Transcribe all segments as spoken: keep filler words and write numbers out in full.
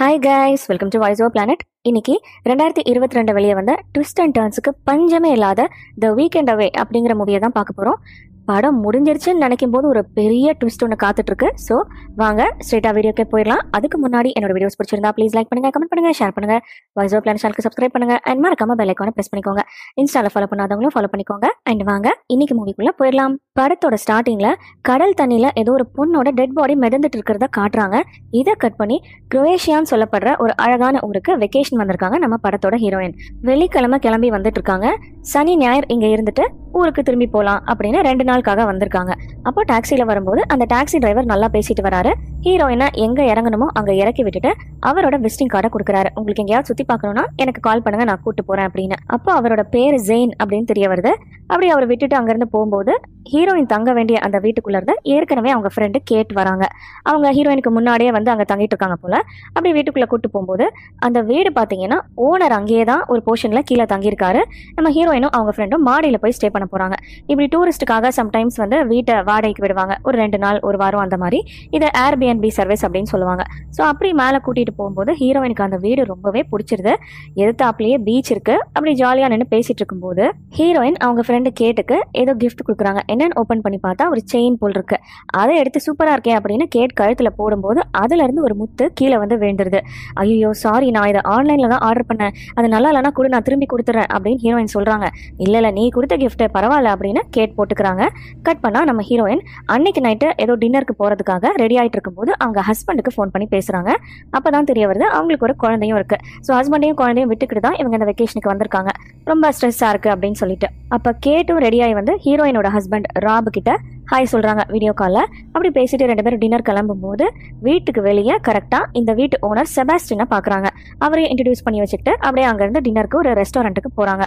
Hi guys, welcome to VOICE OVER PLANET. இன்னைக்கு twenty twenty-two வெளிய வந்த ட்விஸ்ட் அண்ட் டர்ன்ஸ்க்கு பஞ்சமே இல்லாத The Weekend Away அப்படிங்கற மூவியை தான் பார்க்க போறோம். படம் முடிஞ்சிருச்சுன்னு நினைக்கும்போது ஒரு பெரிய ட்விஸ்ட் ஒன்னு காத்துட்டு இருக்கு. சோ வாங்க ஸ்ட்ரைட்டா வீடியோக்கே போயிரலாம். அதுக்கு முன்னாடி என்னோட வீடியோஸ் பிடிச்சிருந்தா ப்ளீஸ் லைக் பண்ணுங்க, கமெண்ட் பண்ணுங்க, ஷேர் பண்ணுங்க. VOICE OVER PLANET சேனலுக்கு Subscribe பண்ணுங்க and மறக்காம பெல் ஐகானை பிரஸ் பண்ணிக்கோங்க. இன்ஸ்டால ஃபாலோ பண்ணாதவங்களும் ஃபாலோ பண்ணிக்கோங்க. and வாங்க இன்னைக்கு மூவிக்குள்ள போயிரலாம். படத்தோட ஸ்டார்டிங்ல கடல் தண்ணில ஏதோ ஒரு பொண்ணோட டெட் பாடி மிதந்துட்டு இருக்கறத காட்றாங்க. இத கட் பண்ணி குரோவேஷியான்னு சொல்லப்படுற ஒரு அழகான ஊருக்கு வெகேஷன் வந்திருக்காங்க நம்ம படத்தோட ஹீரோயின். வெள்ளிக்கிழமை கிளம்பி வந்துட்டு இருக்காங்க. சனி ஞாயிறு இங்க இருந்துட்டு ஊருக்கு திரும்பி போலாம் அப்படின்னு ரெண்டு நாளுக்காக வந்திருக்காங்க. அப்போ டாக்ஸில வரும்போது அந்த டாக்ஸி டிரைவர் நல்லா பேசிட்டு வராரு. ஹீரோயினா எங்க இறங்கணுமோ அங்க இறக்கி விட்டுட்டு அவரோட விசிட்டிங் கார்டை கொடுக்குறாரு. உங்களுக்கு எங்கேயாவது சுத்தி பார்க்கணும்னா எனக்கு கால் பண்ணுங்க, நான் கூட்டு போறேன் அப்படின்னு. அப்போ அவரோட பேர் ஜெயின் அப்படின்னு தெரிய வருது. அப்படி அவர் விட்டுட்டு அங்கிருந்து போகும்போது ஹீரோயின் தங்க வேண்டிய அந்த வீட்டுக்குள்ள இருந்து ஏற்கனவே அவங்க ஃப்ரெண்டு கேட் வராங்க. அவங்க ஹீரோயினுக்கு முன்னாடியே வந்து அங்கே தங்கிட்டு இருக்காங்க போல. அப்படி வீட்டுக்குள்ள கூட்டு போகும்போது அந்த வீடு பார்த்தீங்கன்னா ஓனர் அங்கேயே தான் ஒரு போர்ஷன்ல கீழே தங்கியிருக்காரு. நம்ம ஹீரோயினும் அவங்க ஃப்ரெண்டும் மாடியில போய் ஸ்டே பண்ண போறாங்க. இப்படி டூரிஸ்டுக்காக சம்டைம்ஸ் வந்து வீட்டை வாடகைக்கு விடுவாங்க, ஒரு ரெண்டு நாள் ஒரு வாரம் அந்த மாதிரி. இதை ஏர்பிஎன்பி சர்வீஸ் அப்படின்னு சொல்லுவாங்க. ஸோ அப்படி மேலே கூட்டிட்டு போகும்போது ஹீரோயினுக்கு அந்த வீடு ரொம்பவே பிடிச்சிருது. எதிர்த்தாப்புலயே பீச் இருக்கு. அப்படி ஜாலியா நின்று பேசிட்டு இருக்கும்போது ஹீரோயின் அவங்க ஃப்ரெண்டு கேட்டுக்கு ஏதோ கிஃப்ட் கொடுக்குறாங்க. என்னன்னு ஓப்பன் பண்ணி பார்த்தா ஒரு செயின் போல் இருக்கு. அதை எடுத்து சூப்பரா இருக்கேன் அப்படின்னு கேட் கழுத்துல போடும்போது அதுல இருந்து ஒரு முத்து கீழே வந்து விழுந்துருது. ஐயோ சாரி, நான் இதை ஆன்லைன்ல தான் ஆர்டர் பண்ணேன், அது நல்லா இல்லைன்னா கூட நான் திரும்பி கொடுத்துறேன் அப்படின்னு ஹீரோயின் சொல்றாங்க. இல்ல இல்ல நீ கொடுத்த கிஃப்ட் பரவாயில்ல அப்படின்னு கேட் போட்டுக்கிறாங்க. கட் பண்ணா நம்ம ஹீரோயின் அன்னைக்கு நைட்டு ஏதோ டின்னருக்கு போறதுக்காக ரெடி ஆயிட்டு இருக்கும்போது அவங்க ஹஸ்பண்டுக்கு ஃபோன் பண்ணி பேசுறாங்க. அப்பதான் தெரிய வருது அவங்களுக்கு ஒரு குழந்தையும் இருக்கு. ஸோ ஹஸ்பண்டையும் குழந்தையும் விட்டுக்கிட்டு தான் இவங்க இந்த வெக்கேஷனுக்கு வந்திருக்காங்க. ரொம்ப ஸ்ட்ரெஸ்ஸா இருக்கு அப்படின்னு சொல்லிட்டு அப்ப கேட்டும் ரெடியாகி வந்து ஹீரோயினோட ஹஸ்பண்ட் ராபு கிட்ட ஹாய் சொல்கிறாங்க வீடியோ காலில். அப்படி பேசிட்டு ரெண்டு பேரும் டின்னர் கிளம்பும் போது வீட்டுக்கு வெளியே கரெக்டாக இந்த வீட்டு ஓனர் செபாஸ்டியனை பார்க்குறாங்க. அவரையும் இன்ட்ரடியூஸ் பண்ணி வச்சுக்கிட்டு அப்படியே அங்கேருந்து டின்னருக்கு ஒரு ரெஸ்டாரண்ட்டுக்கு போகிறாங்க.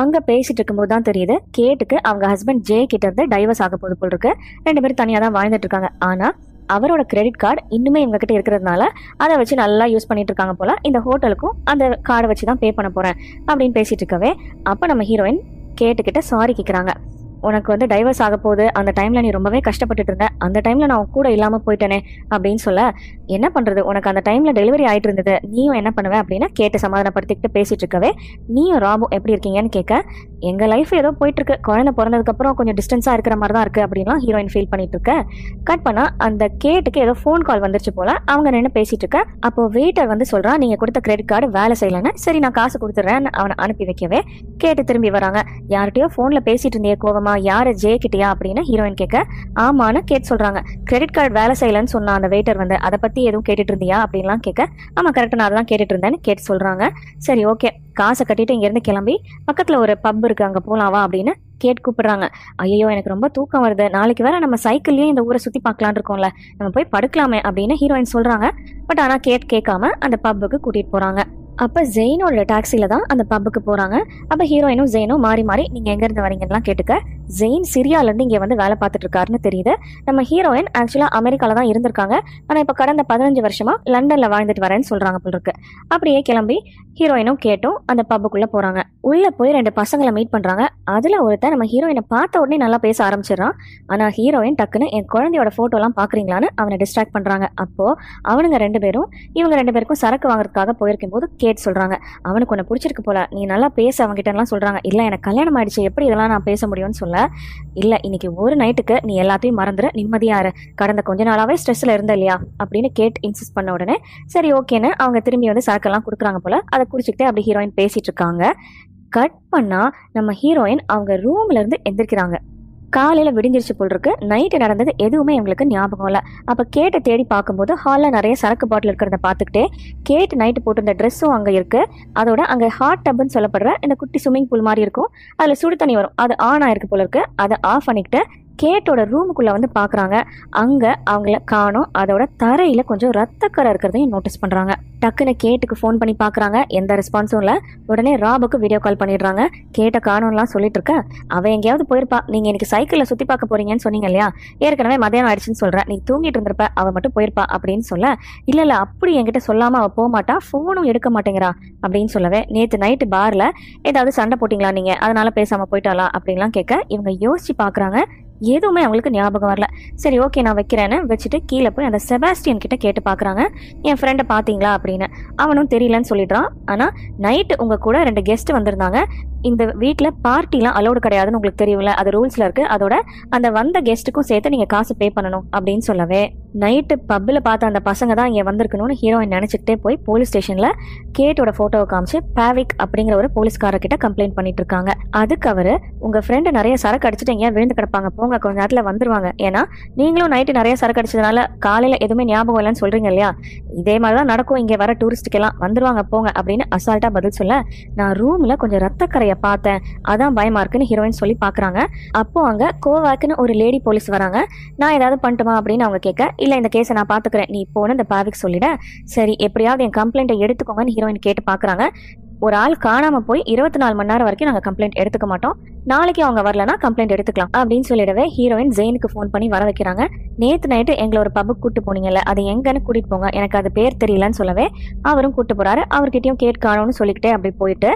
அங்கே பேசிட்டு இருக்கும்போது தான் தெரியுது கேட்டுக்கு அவங்க ஹஸ்பண்ட் ஜே கிட்ட இருந்து டைவர்ஸ் ஆக போது போல் இருக்கு. ரெண்டு பேரும் தனியாக தான் வாழ்ந்துட்டு இருக்காங்க. ஆனால் அவரோட கிரெடிட் கார்டு இன்னுமே இவங்ககிட்ட இருக்கிறதுனால அதை வச்சு நல்லா யூஸ் பண்ணிட்டு இருக்காங்க போல. இந்த ஹோட்டலுக்கும் அந்த கார்டை வச்சு தான் பே பண்ண போகிறேன் அப்படின்னு பேசிட்டு இருக்கவே அப்போ நம்ம ஹீரோயின் கேட்டுக்கிட்ட சாரி கேட்குறாங்க. உனக்கு வந்து டைவர்ஸ் ஆக போகுது, அந்த டைமில் நீ ரொம்பவே கஷ்டப்பட்டுட்டு இருந்த, அந்த டைமில் நான் கூட இல்லாமல் போயிட்டேனே அப்படின்னு சொல்ல என்ன பண்ணுறது, உனக்கு அந்த டைமில் டெலிவரி ஆகிட்டு இருந்தது, நீயும் என்ன பண்ணுவேன் அப்படின்னு கேட்டு சமாதானப்படுத்திக்கிட்டு பேசிட்டு இருக்கவே நீயும் ராபும் எப்படி இருக்கீங்கன்னு கேட்க எங்கள் லைஃப் ஏதோ போயிட்டுருக்கு, குழந்தை பிறந்ததுக்கப்புறம் கொஞ்சம் டிஸ்டன்ஸாக இருக்கிற மாதிரி தான் இருக்குது அப்படின்லாம் ஹீரோயின் ஃபீல் பண்ணிட்டு இருக்க. கட் பண்ணால் அந்த கேட்டுக்கு ஏதோ ஃபோன் கால் வந்துருச்சு போல். அவங்க நின்று பேசிட்டு இருக்க அப்போ வெயிட்டர் வந்து சொல்கிறான் நீங்கள் கொடுத்த கிரெடிட் கார்டு வேலை செய்யலைன்னு. சரி நான் காசு கொடுத்துட்றேன்னு அவனை அனுப்பி வைக்கவே கேட்டு திரும்பி வராங்க. யார்கிட்டயோ ஃபோனில் பேசிட்டு இருந்தே கோவமாக யாரு ஜே கிட்டியா அப்படின்னு ஹீரோயின் கேட்க ஆமான்னு கேட் சொல்றாங்க. கிரெடிட் கார்டு வேலை செய்யலன்னு சொன்ன அந்த வெயிட்டர் வந்து அதை பத்தி எதுவும் கேட்டுட்டு இருந்தியா அப்படின்லாம் கேட்க ஆமா கரெக்டா நான் அதான் கேட்டுட்டு இருந்தேன்னு கேட்டு சொல்றாங்க. சரி ஓகே காசை கட்டிட்டு இங்கேருந்து கிளம்பி பக்கத்தில் ஒரு பப் இருக்கு அங்கே போகலாவா அப்படின்னு கேட் கூப்பிடுறாங்க. ஐயோ எனக்கு ரொம்ப தூக்கம் வருது, நாளைக்கு வேற நம்ம சைக்கிள்லேயும் இந்த ஊரை சுற்றி பார்க்கலான்னு இருக்கோம்ல, நம்ம போய் படுக்கலாமே அப்படின்னு ஹீரோயின் சொல்றாங்க. பட் ஆனால் கேட் கேட்காம அந்த பப்புக்கு கூட்டிட்டு போறாங்க. அப்போ ஜெயினோட டாக்ஸில தான் அந்த பப்புக்கு போகிறாங்க. அப்போ ஹீரோயினும் ஜெயினும் மாறி மாறி நீங்கள் எங்கேருந்து வரீங்கலாம் கேட்டுக்க ஜெயின் சிரியாலேருந்து இங்கே வந்து வேலை பார்த்துட்டு இருக்காருன்னு தெரியுது. நம்ம ஹீரோயின் ஆக்சுவலாக அமெரிக்காவில் தான் இருந்திருக்காங்க, ஆனால் இப்போ கடந்த பதினஞ்சு வருஷமா லண்டனில் வாழ்ந்துட்டு வரேன்னு சொல்கிறாங்க போல் இருக்கு. அப்படியே கிளம்பி ஹீரோயினும் கேட்டும் அந்த பப்புக்குள்ளே போகிறாங்க. உள்ளே போய் ரெண்டு பசங்களை மீட் பண்ணுறாங்க. அதில் ஒருத்தர் நம்ம ஹீரோயினை பார்த்த உடனே நல்லா பேச ஆரம்பிச்சிடறான். ஆனால் ஹீரோயின் டக்குன்னு என் குழந்தையோட ஃபோட்டோலாம் பார்க்குறீங்களான்னு அவனை டிஸ்ட்ராக்ட் பண்ணுறாங்க. அப்போது அவனுங்க ரெண்டு பேரும் இவங்க ரெண்டு பேருக்கும் சரக்கு வாங்குறதுக்காக போயிருக்கும் போது கேட் சொல்றாங்க அவனுக்கு உன்னை பிடிச்சிருக்கு போல, நீ நல்லா பேச அவங்க கிட்ட எல்லாம் சொல்றாங்க. இல்ல எனக்கு கல்யாணம் ஆயிடுச்சு, எப்படி இதெல்லாம் நான் பேச முடியும்னு சொல்ல இல்ல இன்னைக்கு ஒரு நைட்டுக்கு நீ எல்லாத்தையும் மறந்துரு, நிம்மதியாரு, கடந்த கொஞ்ச நாளாவே ஸ்ட்ரெஸ்ல இருந்த இல்லையா அப்படின்னு கேட் இன்சிஸ்ட் பண்ண உடனே சரி ஓகேன்னு அவங்க திரும்பி வந்து சரக்கெல்லாம் கொடுக்குறாங்க போல. அதை குடிச்சுக்கிட்டே அப்படி ஹீரோயின் பேசிட்டு இருக்காங்க. கட் பண்ணா நம்ம ஹீரோயின் அவங்க ரூம்ல இருந்து எந்திரிக்கிறாங்க. காலையில் விடிஞ்சிருச்சு போல் இருக்கு. நைட்டு நடந்தது எதுவுமே எங்களுக்கு ஞாபகம் இல்லை. அப்போ கேட்டை தேடி பார்க்கும்போது ஹாலில் நிறைய சரக்கு பாட்டில் இருக்கிறத பார்த்துக்கிட்டே கேட் நைட்டு போட்டிருந்த ட்ரெஸ்ஸும் அங்கே இருக்குது. அதோட அங்கே ஹாட் டப்னு சொல்லப்படுற இந்த குட்டி ஸ்விம்மிங் பூல் மாதிரி இருக்கும், அதில் சுடு தண்ணி வரும், அது ஆன் ஆயிருக்கு போல் இருக்கு. அதை ஆஃப் பண்ணிக்கிட்டு கேட்டோட ரூமுக்குள்ளே வந்து பார்க்குறாங்க. அங்கே அவங்கள காணும். அதோட தரையில் கொஞ்சம் ரத்தக்கரை இருக்கிறதையும் நோட்டீஸ் பண்ணுறாங்க. டக்குன்னு கேட்டுக்கு ஃபோன் பண்ணி பார்க்குறாங்க, எந்த ரெஸ்பான்ஸும் இல்லை. உடனே ராபுக்கு வீடியோ கால் பண்ணிடுறாங்க. கேட்ட காணும்லாம் சொல்லிட்டு இருக்க அவன் எங்கேயாவது போயிருப்பா, நீங்கள் இன்னைக்கு சைக்கிளில் சுற்றி பார்க்க போறீங்கன்னு சொன்னீங்க இல்லையா, ஏற்கனவே மதியானம் ஆயிடுச்சுன்னு சொல்கிறேன், நீ தூங்கிட்டு இருந்திருப்ப, அவன் மட்டும் போயிருப்பா அப்படின்னு சொல்ல இல்லை இல்லை அப்படி என்கிட்ட சொல்லாமல் அவள் போக மாட்டா, ஃபோனும் எடுக்க மாட்டேங்கிறா அப்படின்னு சொல்லவே நேற்று நைட்டு பாரில் ஏதாவது சண்டை போட்டிங்களா நீங்கள், அதனால பேசாமல் போயிட்டாளா அப்படின்லாம் கேட்க இவங்க யோசிச்சு பார்க்குறாங்க. எதுவுமே அவங்களுக்கு ஞாபகம் வரல. சரி ஓகே நான் வைக்கிறேன்னு வச்சுட்டு கீழே போய் அந்த செபாஸ்டியன் கிட்ட கேட்டு பார்க்குறாங்க, என் ஃப்ரெண்டை பார்த்தீங்களா அப்படின்னு. அவனும் தெரியலன்னு சொல்லிடுறான். ஆனால் நைட்டு உங்கள் கூட ரெண்டு கெஸ்ட் வந்திருந்தாங்க, இந்த வீட்டில் பார்ட்டிலாம் அலோடு கிடையாதுன்னு உங்களுக்கு தெரியல, அது ரூல்ஸில் இருக்குது, அதோட அந்த வந்த கெஸ்ட்டுக்கும் சேர்த்து நீங்கள் காசு பே பண்ணணும் அப்படின்னு சொல்லவே, நைட்டு பப்பில் பார்த்த அந்த பசங்க தான் இங்கே வந்திருக்கணும்னு ஹீரோயின் நினச்சிக்கிட்டே போய் போலீஸ் ஸ்டேஷனில் கேட்டோட ஃபோட்டோவை காமிச்சு பேவிக் அப்படிங்கிற ஒரு போலீஸ்காரர்கிட்ட கம்ப்ளைண்ட் பண்ணிட்டு இருக்காங்க. அதுக்கு அவர் உங்கள் ஃப்ரெண்டு நிறைய சரக்கு அடிச்சுட்டு எங்கேயா விழுந்து கிடப்பாங்க, போங்க கொஞ்ச நேரத்தில் வந்துருவாங்க, ஏன்னா நீங்களும் நைட்டு நிறைய சரக்கு அடிச்சதுனால காலையில் எதுவுமே ஞாபகம் இல்லைன்னு சொல்கிறீங்க இல்லையா, இதே மாதிரி தான் நடக்கும் இங்கே வர டூரிஸ்ட்டுக்கெல்லாம், வந்துருவாங்க போங்க அப்படின்னு அசால்ட்டாக பதில் சொல்ல, நான் ரூமில் கொஞ்சம் ரத்தக்கரை பார்த்தேன் அதான் பயமா இருக்குன்னு ஹீரோயின் சொல்லி பாக்குறாங்க. அப்போ அங்க கோவாக்குன்னு ஒரு லேடி போலீஸ் வராங்க. நான் ஏதாவது பண்ணட்டுமா அப்படின்னு அவங்க கேட்க, இல்ல இந்த கேஸை நான் பாத்துக்கிறேன் நீ போன இந்த பாவிக்கு சொல்லிட, சரி எப்படியாவது என் கம்ப்ளைண்ட்டை எடுத்துக்கோங்கன்னு ஹீரோயின் கேட்டு பாக்குறாங்க. ஒரு ஆள் காணாமல் போய் இருபத்தி நாலு மணி நேரம் வரைக்கும் நாங்கள் கம்ப்ளைண்ட் எடுத்துக்க மாட்டோம், நாளைக்கு அவங்க வரலன்னா கம்ப்ளைண்ட் எடுத்துக்கலாம் அப்படின்னு சொல்லிடவே ஹீரோயின் ஜெயினுக்கு ஃபோன் பண்ணி வர வைக்கிறாங்க. நேற்று நைட்டு எங்களை ஒரு பப்புக்கு கூப்பிட்டு போனீங்கல்ல, அது எங்கன்னு கூட்டிகிட்டு போங்க, எனக்கு அது பேர் தெரியலன்னு சொல்லவே அவரும் கூப்பிட்டு போறாரு. அவர்கிட்டையும் கேட் காணும்னு சொல்லிக்கிட்டே அப்படி போயிட்டு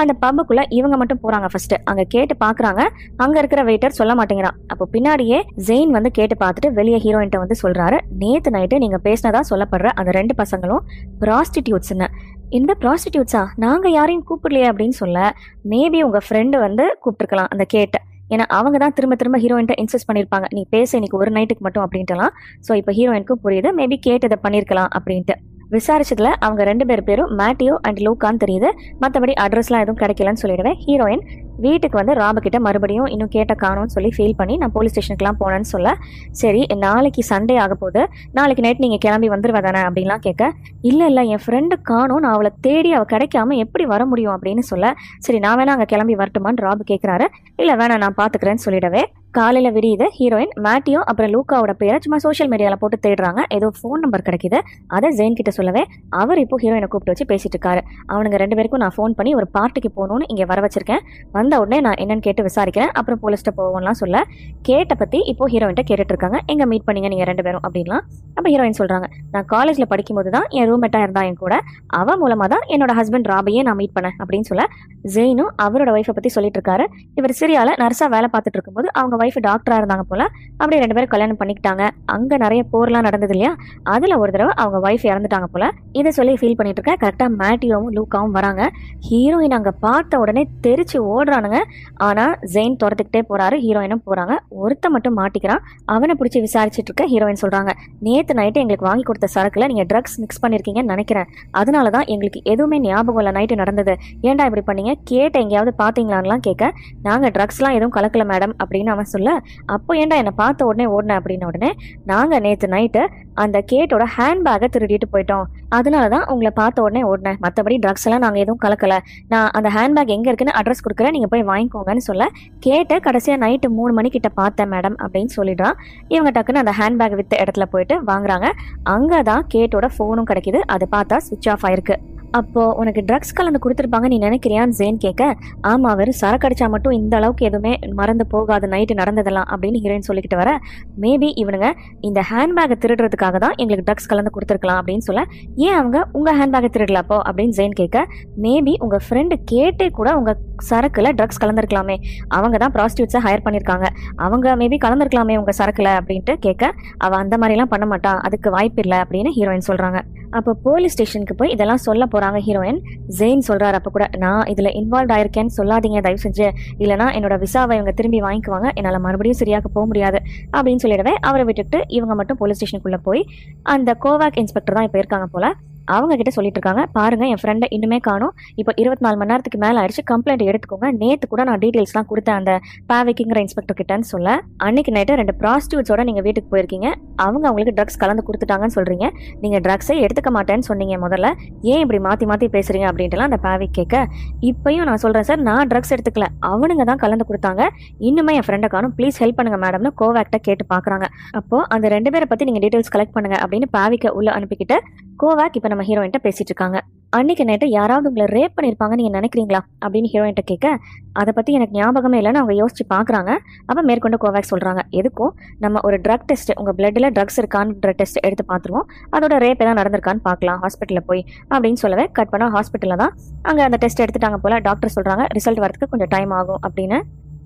அந்த பப்புக்குள்ள இவங்க மட்டும் போறாங்க. ஃபர்ஸ்ட் அங்க கேட்டு பாக்குறாங்க, அங்க இருக்கிற வெயிட்டர் சொல்ல மாட்டேங்கிறான். அப்போ பின்னாடியே ஜெயின் வந்து கேட்டு பார்த்துட்டு வெளியே ஹீரோயின்ட்ட வந்து சொல்றாரு, நேத்து நைட்டு நீங்க பேசினதா சொல்லப்படுற அந்த ரெண்டு பசங்களும் ப்ராஸ்டிடியூட்ஸ்ன்னு. இந்த ப்ராஸ்டிடியூட்ஸா, நாங்க யாரையும் கூப்பிடலையே அப்படின்னு சொல்ல, மேபி உங்க ஃப்ரெண்டு வந்து கூப்பிட்டுருக்கலாம் அந்த கேட்ட, ஏன்னா அவங்க தான் திரும்ப திரும்ப ஹீரோயின்ட்ட இன்சிஸ்ட் பண்ணியிருப்பாங்க, நீ பேச இன்னைக்கு ஒரு நைட்டுக்கு மட்டும் அப்படின்ட்டுலாம். ஸோ இப்போ ஹீரோயினுக்கும் புரியுது மேபி கேட்டு இதை பண்ணியிருக்கலாம் அப்படின்ட்டு. விசாரிச்சதுல அவங்க ரெண்டு பேர் பேரும் மேட்டியோ அண்ட் லூக்கான்னு தெரியுது, மற்றபடி அட்ரஸ்லாம் எதுவும் கிடைக்கலன்னு சொல்லிடுவேன். ஹீரோயின் வீட்டுக்கு வந்து ராபகிட்ட மறுபடியும் இன்னும் கேட்ட காணும்னு சொல்லி ஃபீல் பண்ணி நான் போலீஸ் ஸ்டேஷனுக்குலாம் போனேன்னு சொல்ல, சரி நாளைக்கு சண்டே ஆக போகுது, நாளைக்கு நைட் நீங்கள் கிளம்பி வந்துடுவா தானே அப்படின்லாம் கேட்க, இல்லை இல்லை என் ஃப்ரெண்டு காணும், நான் அவளை தேடி அவள் கிடைக்காம எப்படி வர முடியும் அப்படின்னு சொல்ல, சரி நான் வேணா அங்கே கிளம்பி வரட்டுமான்னு ராபு கேட்குறாரு. இல்லை வேணா நான் பார்த்துக்கிறேன்னு சொல்லிடவே காலையில் விரியுது. ஹீரோயின் மேட்டியோ அப்புறம் லூக்காவோட பேரை சும்மா சோஷியல் மீடியாவில் போட்டு தேடுறாங்க, ஏதோ ஃபோன் நம்பர் கிடைக்கிது, அதை ஜெயின் கிட்ட சொல்லவே அவர் இப்போ ஹீரோயினை கூப்பிட்டு வச்சு பேசிட்டு இருக்காரு. அவனுங்க ரெண்டு பேருக்கும் நான் ஃபோன் பண்ணி ஒரு பார்ட்டிக்கு போகணும்னு இங்கே வர வச்சிருக்கேன், வந்த உடனே நான் என்னன்னு கேட்டு விசாரிக்கிறேன், அப்புறம் போலீஸ்ட்ட போவோம்லாம் சொல்ல, கேட்ட பற்றி இப்போ ஹீரோயின்ட்ட கேட்டுட்டு இருக்காங்க, எங்கே மீட் பண்ணீங்க நீங்கள் ரெண்டு பேரும் அப்படின்லாம். அப்போ ஹீரோயின் சொல்கிறாங்க, நான் காலேஜில் படிக்கும்போது தான் என் ரூம்மேட்டாக இருந்தா என் கூட, அவன் மூலமாக தான் என்னோட ஹஸ்பண்ட் ராபையே நான் மீட் பண்ணேன் அப்படின்னு சொல்ல, ஜெயினும் அவரோட ஒய்ஃபை பற்றி சொல்லிட்டு இருக்காரு. இவர் சிரியாவில் நர்ஸாக வேலை பார்த்துட்டு இருக்கும்போது அவங்க ஒய்ஃப் டாக்டராக இருந்தாங்க போல, அப்படியே ரெண்டு பேரும் கல்யாணம் பண்ணிக்கிட்டாங்க. அங்கே நிறைய போர்லாம் நடந்தது இல்லையா, அதில் ஒரு தடவை அவங்க ஒய்ஃப் இறந்துட்டாங்க போல, இதை சொல்லி ஃபீல் பண்ணிட்டு இருக்க கரெக்டாக மேட்டியோவும் லூக்காவும் வராங்க. ஹீரோயின் அங்கே பார்த்த உடனே தெரிச்சு ஓடுறானுங்க. ஆனால் ஜெயின் துரத்துக்கிட்டே போறாரு, ஹீரோயினும் போறாங்க. ஒருத்த மட்டும் மாட்டிக்கிறான், அவனை பிடிச்சி விசாரிச்சுட்டு இருக்க ஹீரோயின் சொல்றாங்க, நேற்று நைட்டு எங்களுக்கு வாங்கி கொடுத்த சரக்குல நீங்க ட்ரக்ஸ் மிக்ஸ் பண்ணிருக்கீங்கன்னு நினைக்கிறேன், அதனால தான் எங்களுக்கு எதுவுமே ஞாபகம் இல்லை நைட்டு நடந்தது, ஏன்டா இப்படி பண்ணீங்க, கேட்ட எங்கேயாவது பார்த்தீங்களான்லாம் கேட்க, நாங்கள் ட்ரக்ஸ்லாம் எதுவும் கலக்கல மேடம் அப்படின்னு அவன் சொல்ல, அப்போ ஏன்டா என்னை பார்த்த உடனே ஓடனே அப்படின்னு உடனே, நாங்கள் நேற்று நைட்டு அந்த கேட்டோட ஹேண்ட்பேக்கை திருடிட்டு போயிட்டோம், அதனால தான் உங்களை பார்த்த உடனே ஓடினேன், மற்றபடி ட்ரக்ஸ் எல்லாம் நாங்கள் எதுவும் கலக்கலை, நான் அந்த ஹேண்ட்பேக் எங்கே இருக்குன்னு அட்ரஸ் கொடுக்குறேன், நீங்கள் போய் வாங்கிக்கோங்கன்னு சொல்ல, கேட்ட கடைசியாக நைட்டு மூணு மணிக்கிட்ட பார்த்தேன் மேடம் அப்படின்னு சொல்லிடுறான். இவங்க டக்குன்னு அந்த ஹேண்ட்பேக் விற்ற இடத்துல போயிட்டு வாங்குறாங்க. அங்கே தான் கேட்டோட ஃபோனும் கிடைக்கிது, அதை பார்த்தா ஸ்விட்ச் ஆஃப் ஆயிருக்கு. அப்போ உனக்கு ட்ரக்ஸ் கலந்து கொடுத்துருப்பாங்க நீ நினைக்கிறியான்னு ஜெயின் கேட்க, ஆமா வெறும் சரக்கு அடிச்சா மட்டும் இந்த அளவுக்கு எதுவுமே மறந்து போகாது நைட்டு நடந்ததெல்லாம் அப்படின்னு ஹீரோயின் சொல்லிக்கிட்டு வர, மேபி இவனுங்க இந்த ஹேண்ட்பேக்கை திருடுறதுக்காக தான் எங்களுக்கு ட்ரக்ஸ் கலந்து கொடுத்துருக்கலாம் அப்படின்னு சொல்ல, ஏன் அவங்க உங்க ஹேண்ட்பேக்கை திருடலாப்போ அப்படின்னு ஜெயின் கேட்க, மேபி உங்க ஃப்ரெண்டு கேட்டே கூட உங்க சரக்குல ட்ரக்ஸ் கலந்துருக்கலாமே, அவங்க தான் ப்ராஸ்டியூட்ஸை ஹையர் பண்ணியிருக்காங்க, அவங்க மேபி கலந்துருக்கலாமே உங்க சரக்குல அப்படின்ட்டு கேட்க, அவ அந்த மாதிரிலாம் பண்ண மாட்டான், அதுக்கு வாய்ப்பு இல்லை அப்படின்னு ஹீரோயின் சொல்றாங்க. அப்போ போலீஸ் ஸ்டேஷனுக்கு போய் இதெல்லாம் சொல்ல போகிறாங்க ஹீரோயின். ஜெயின் சொல்கிறார், அப்போ கூட நான் இதில் இன்வால்வ் ஆயிருக்கேன்னு சொல்லாதீங்க தயவு செஞ்சு, இல்லைனா என்னோட விசாவை இவங்க திரும்பி வாங்கிக்குவாங்க, என்னால் மறுபடியும் சரியாக போக முடியாது அப்படின்னு சொல்லிடவே அவரை விட்டுட்டு இவங்க மட்டும் போலீஸ் ஸ்டேஷனுக்குள்ளே போய் அந்த கோவாக் இன்ஸ்பெக்டர் தான் இப்போ இருக்காங்க போல், அவங்க கிட்ட சொல்லிட்டு இருக்காங்க, பாருங்க என் ஃப்ரெண்டை இன்னுமே காணும், இப்போ இருபத்தி நாலு மணி நேரத்துக்கு மேலே ஆயிடுச்சு, கம்ப்ளைண்ட் எடுத்துக்கோங்க, நேற்று கூட நான் டீட்டெயில்ஸ்லாம் கொடுத்தேன் அந்த பேவிக்கிங்கிற இன்ஸ்பெக்டர் கிட்டன்னு சொல்ல, அன்னைக்கு நைட்டு ரெண்டு ப்ராஸ்டியூட்ஸோட நீங்கள் வீட்டுக்கு போயிருக்கீங்க, அவங்க அவங்களுக்கு ட்ரக்ஸ் கலந்து கொடுத்துட்டாங்கன்னு சொல்கிறீங்க, நீங்கள் ட்ரக்ஸை எடுத்துக்க மாட்டேன்னு சொன்னீங்க முதல்ல, ஏன் இப்படி மாற்றி மாற்றி பேசுகிறீங்க அப்படின்ட்டுலாம் அந்த பேவிக் கேட்க, இப்பையும் நான் சொல்கிறேன் சார் நான் ட்ரக்ஸ் எடுத்துக்கல, அவனுங்க தான் கலந்து கொடுத்தாங்க, இன்னுமே என் ஃப்ரெண்டை காணும், ப்ளீஸ் ஹெல்ப் பண்ணுங்க மேடம்னு கோவாக்ட்டை கேட்டு பார்க்குறாங்க. அப்போது அந்த ரெண்டு பேரை பற்றி நீங்கள் டீட்டெயில்ஸ் கலெக்ட் பண்ணுங்க அப்படின்னு பேவிக்கை உள்ளே அனுப்பிக்கிட்டு கோவாக் இப்போ நம்ம ஹீரோயின்ட்ட பேசிட்டு இருக்காங்க. அன்னைக்கு நைட்டு யாராவது உங்களை ரேப் பண்ணியிருப்பாங்க நீங்கள் நினைக்கிறீங்களா அப்படின்னு ஹீரோயின்ட்ட கேட்க, அதை பற்றி எனக்கு ஞாபகமே இல்லைன்னு அவங்க யோசிச்சு பார்க்குறாங்க. அப்போ மேற்கொண்டு கோவாக்ஸ் சொல்கிறாங்க, எதுக்கும் நம்ம ஒரு ட்ரக் டெஸ்ட், உங்கள் பிளட்டில் ட்ரக்ஸ் இருக்கான்ற டெஸ்ட் எடுத்து பார்த்துருவோம், அதோட ரேப் எதாவது நடந்திருக்கான்னு பார்க்கலாம் ஹாஸ்பிட்டலில் போய் அப்படின்னு சொல்லவே கட் பண்ணால் ஹாஸ்பிட்டலில் தான் அங்கே அந்த டெஸ்ட் எடுத்துட்டாங்க போல். டாக்டர் சொல்கிறாங்க ரிசல்ட் வரதுக்கு கொஞ்சம் டைம் ஆகும் அப்படின்னு.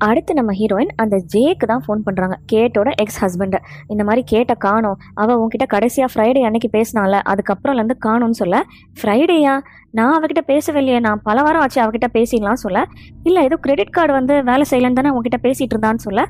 அடுத்து நம்ம ஹீரோயின் அந்த ஜேக்கு தான் ஃபோன் பண்ணுறாங்க, கேட்டோட எக்ஸ் ஹஸ்பண்டை. இந்த மாதிரி கேட்ட காணோம், அவள் உங்ககிட்ட கடைசியாக ஃப்ரைடே அன்னைக்கு பேசினால அதுக்கப்புறம்லேருந்து காணும்னு சொல்ல, ஃப்ரைடேயா நான் அவகிட்ட பேசவே இல்லையே, நான் பல வாரம் ஆச்சு அவகிட்ட பேசிடலாம் சொல்ல, இல்லை ஏதோ கிரெடிட் கார்டு வந்து வேலை செய்யலன்னு தானே உங்ககிட்ட பேசிகிட்டு இருந்தான்னு சொல்ல,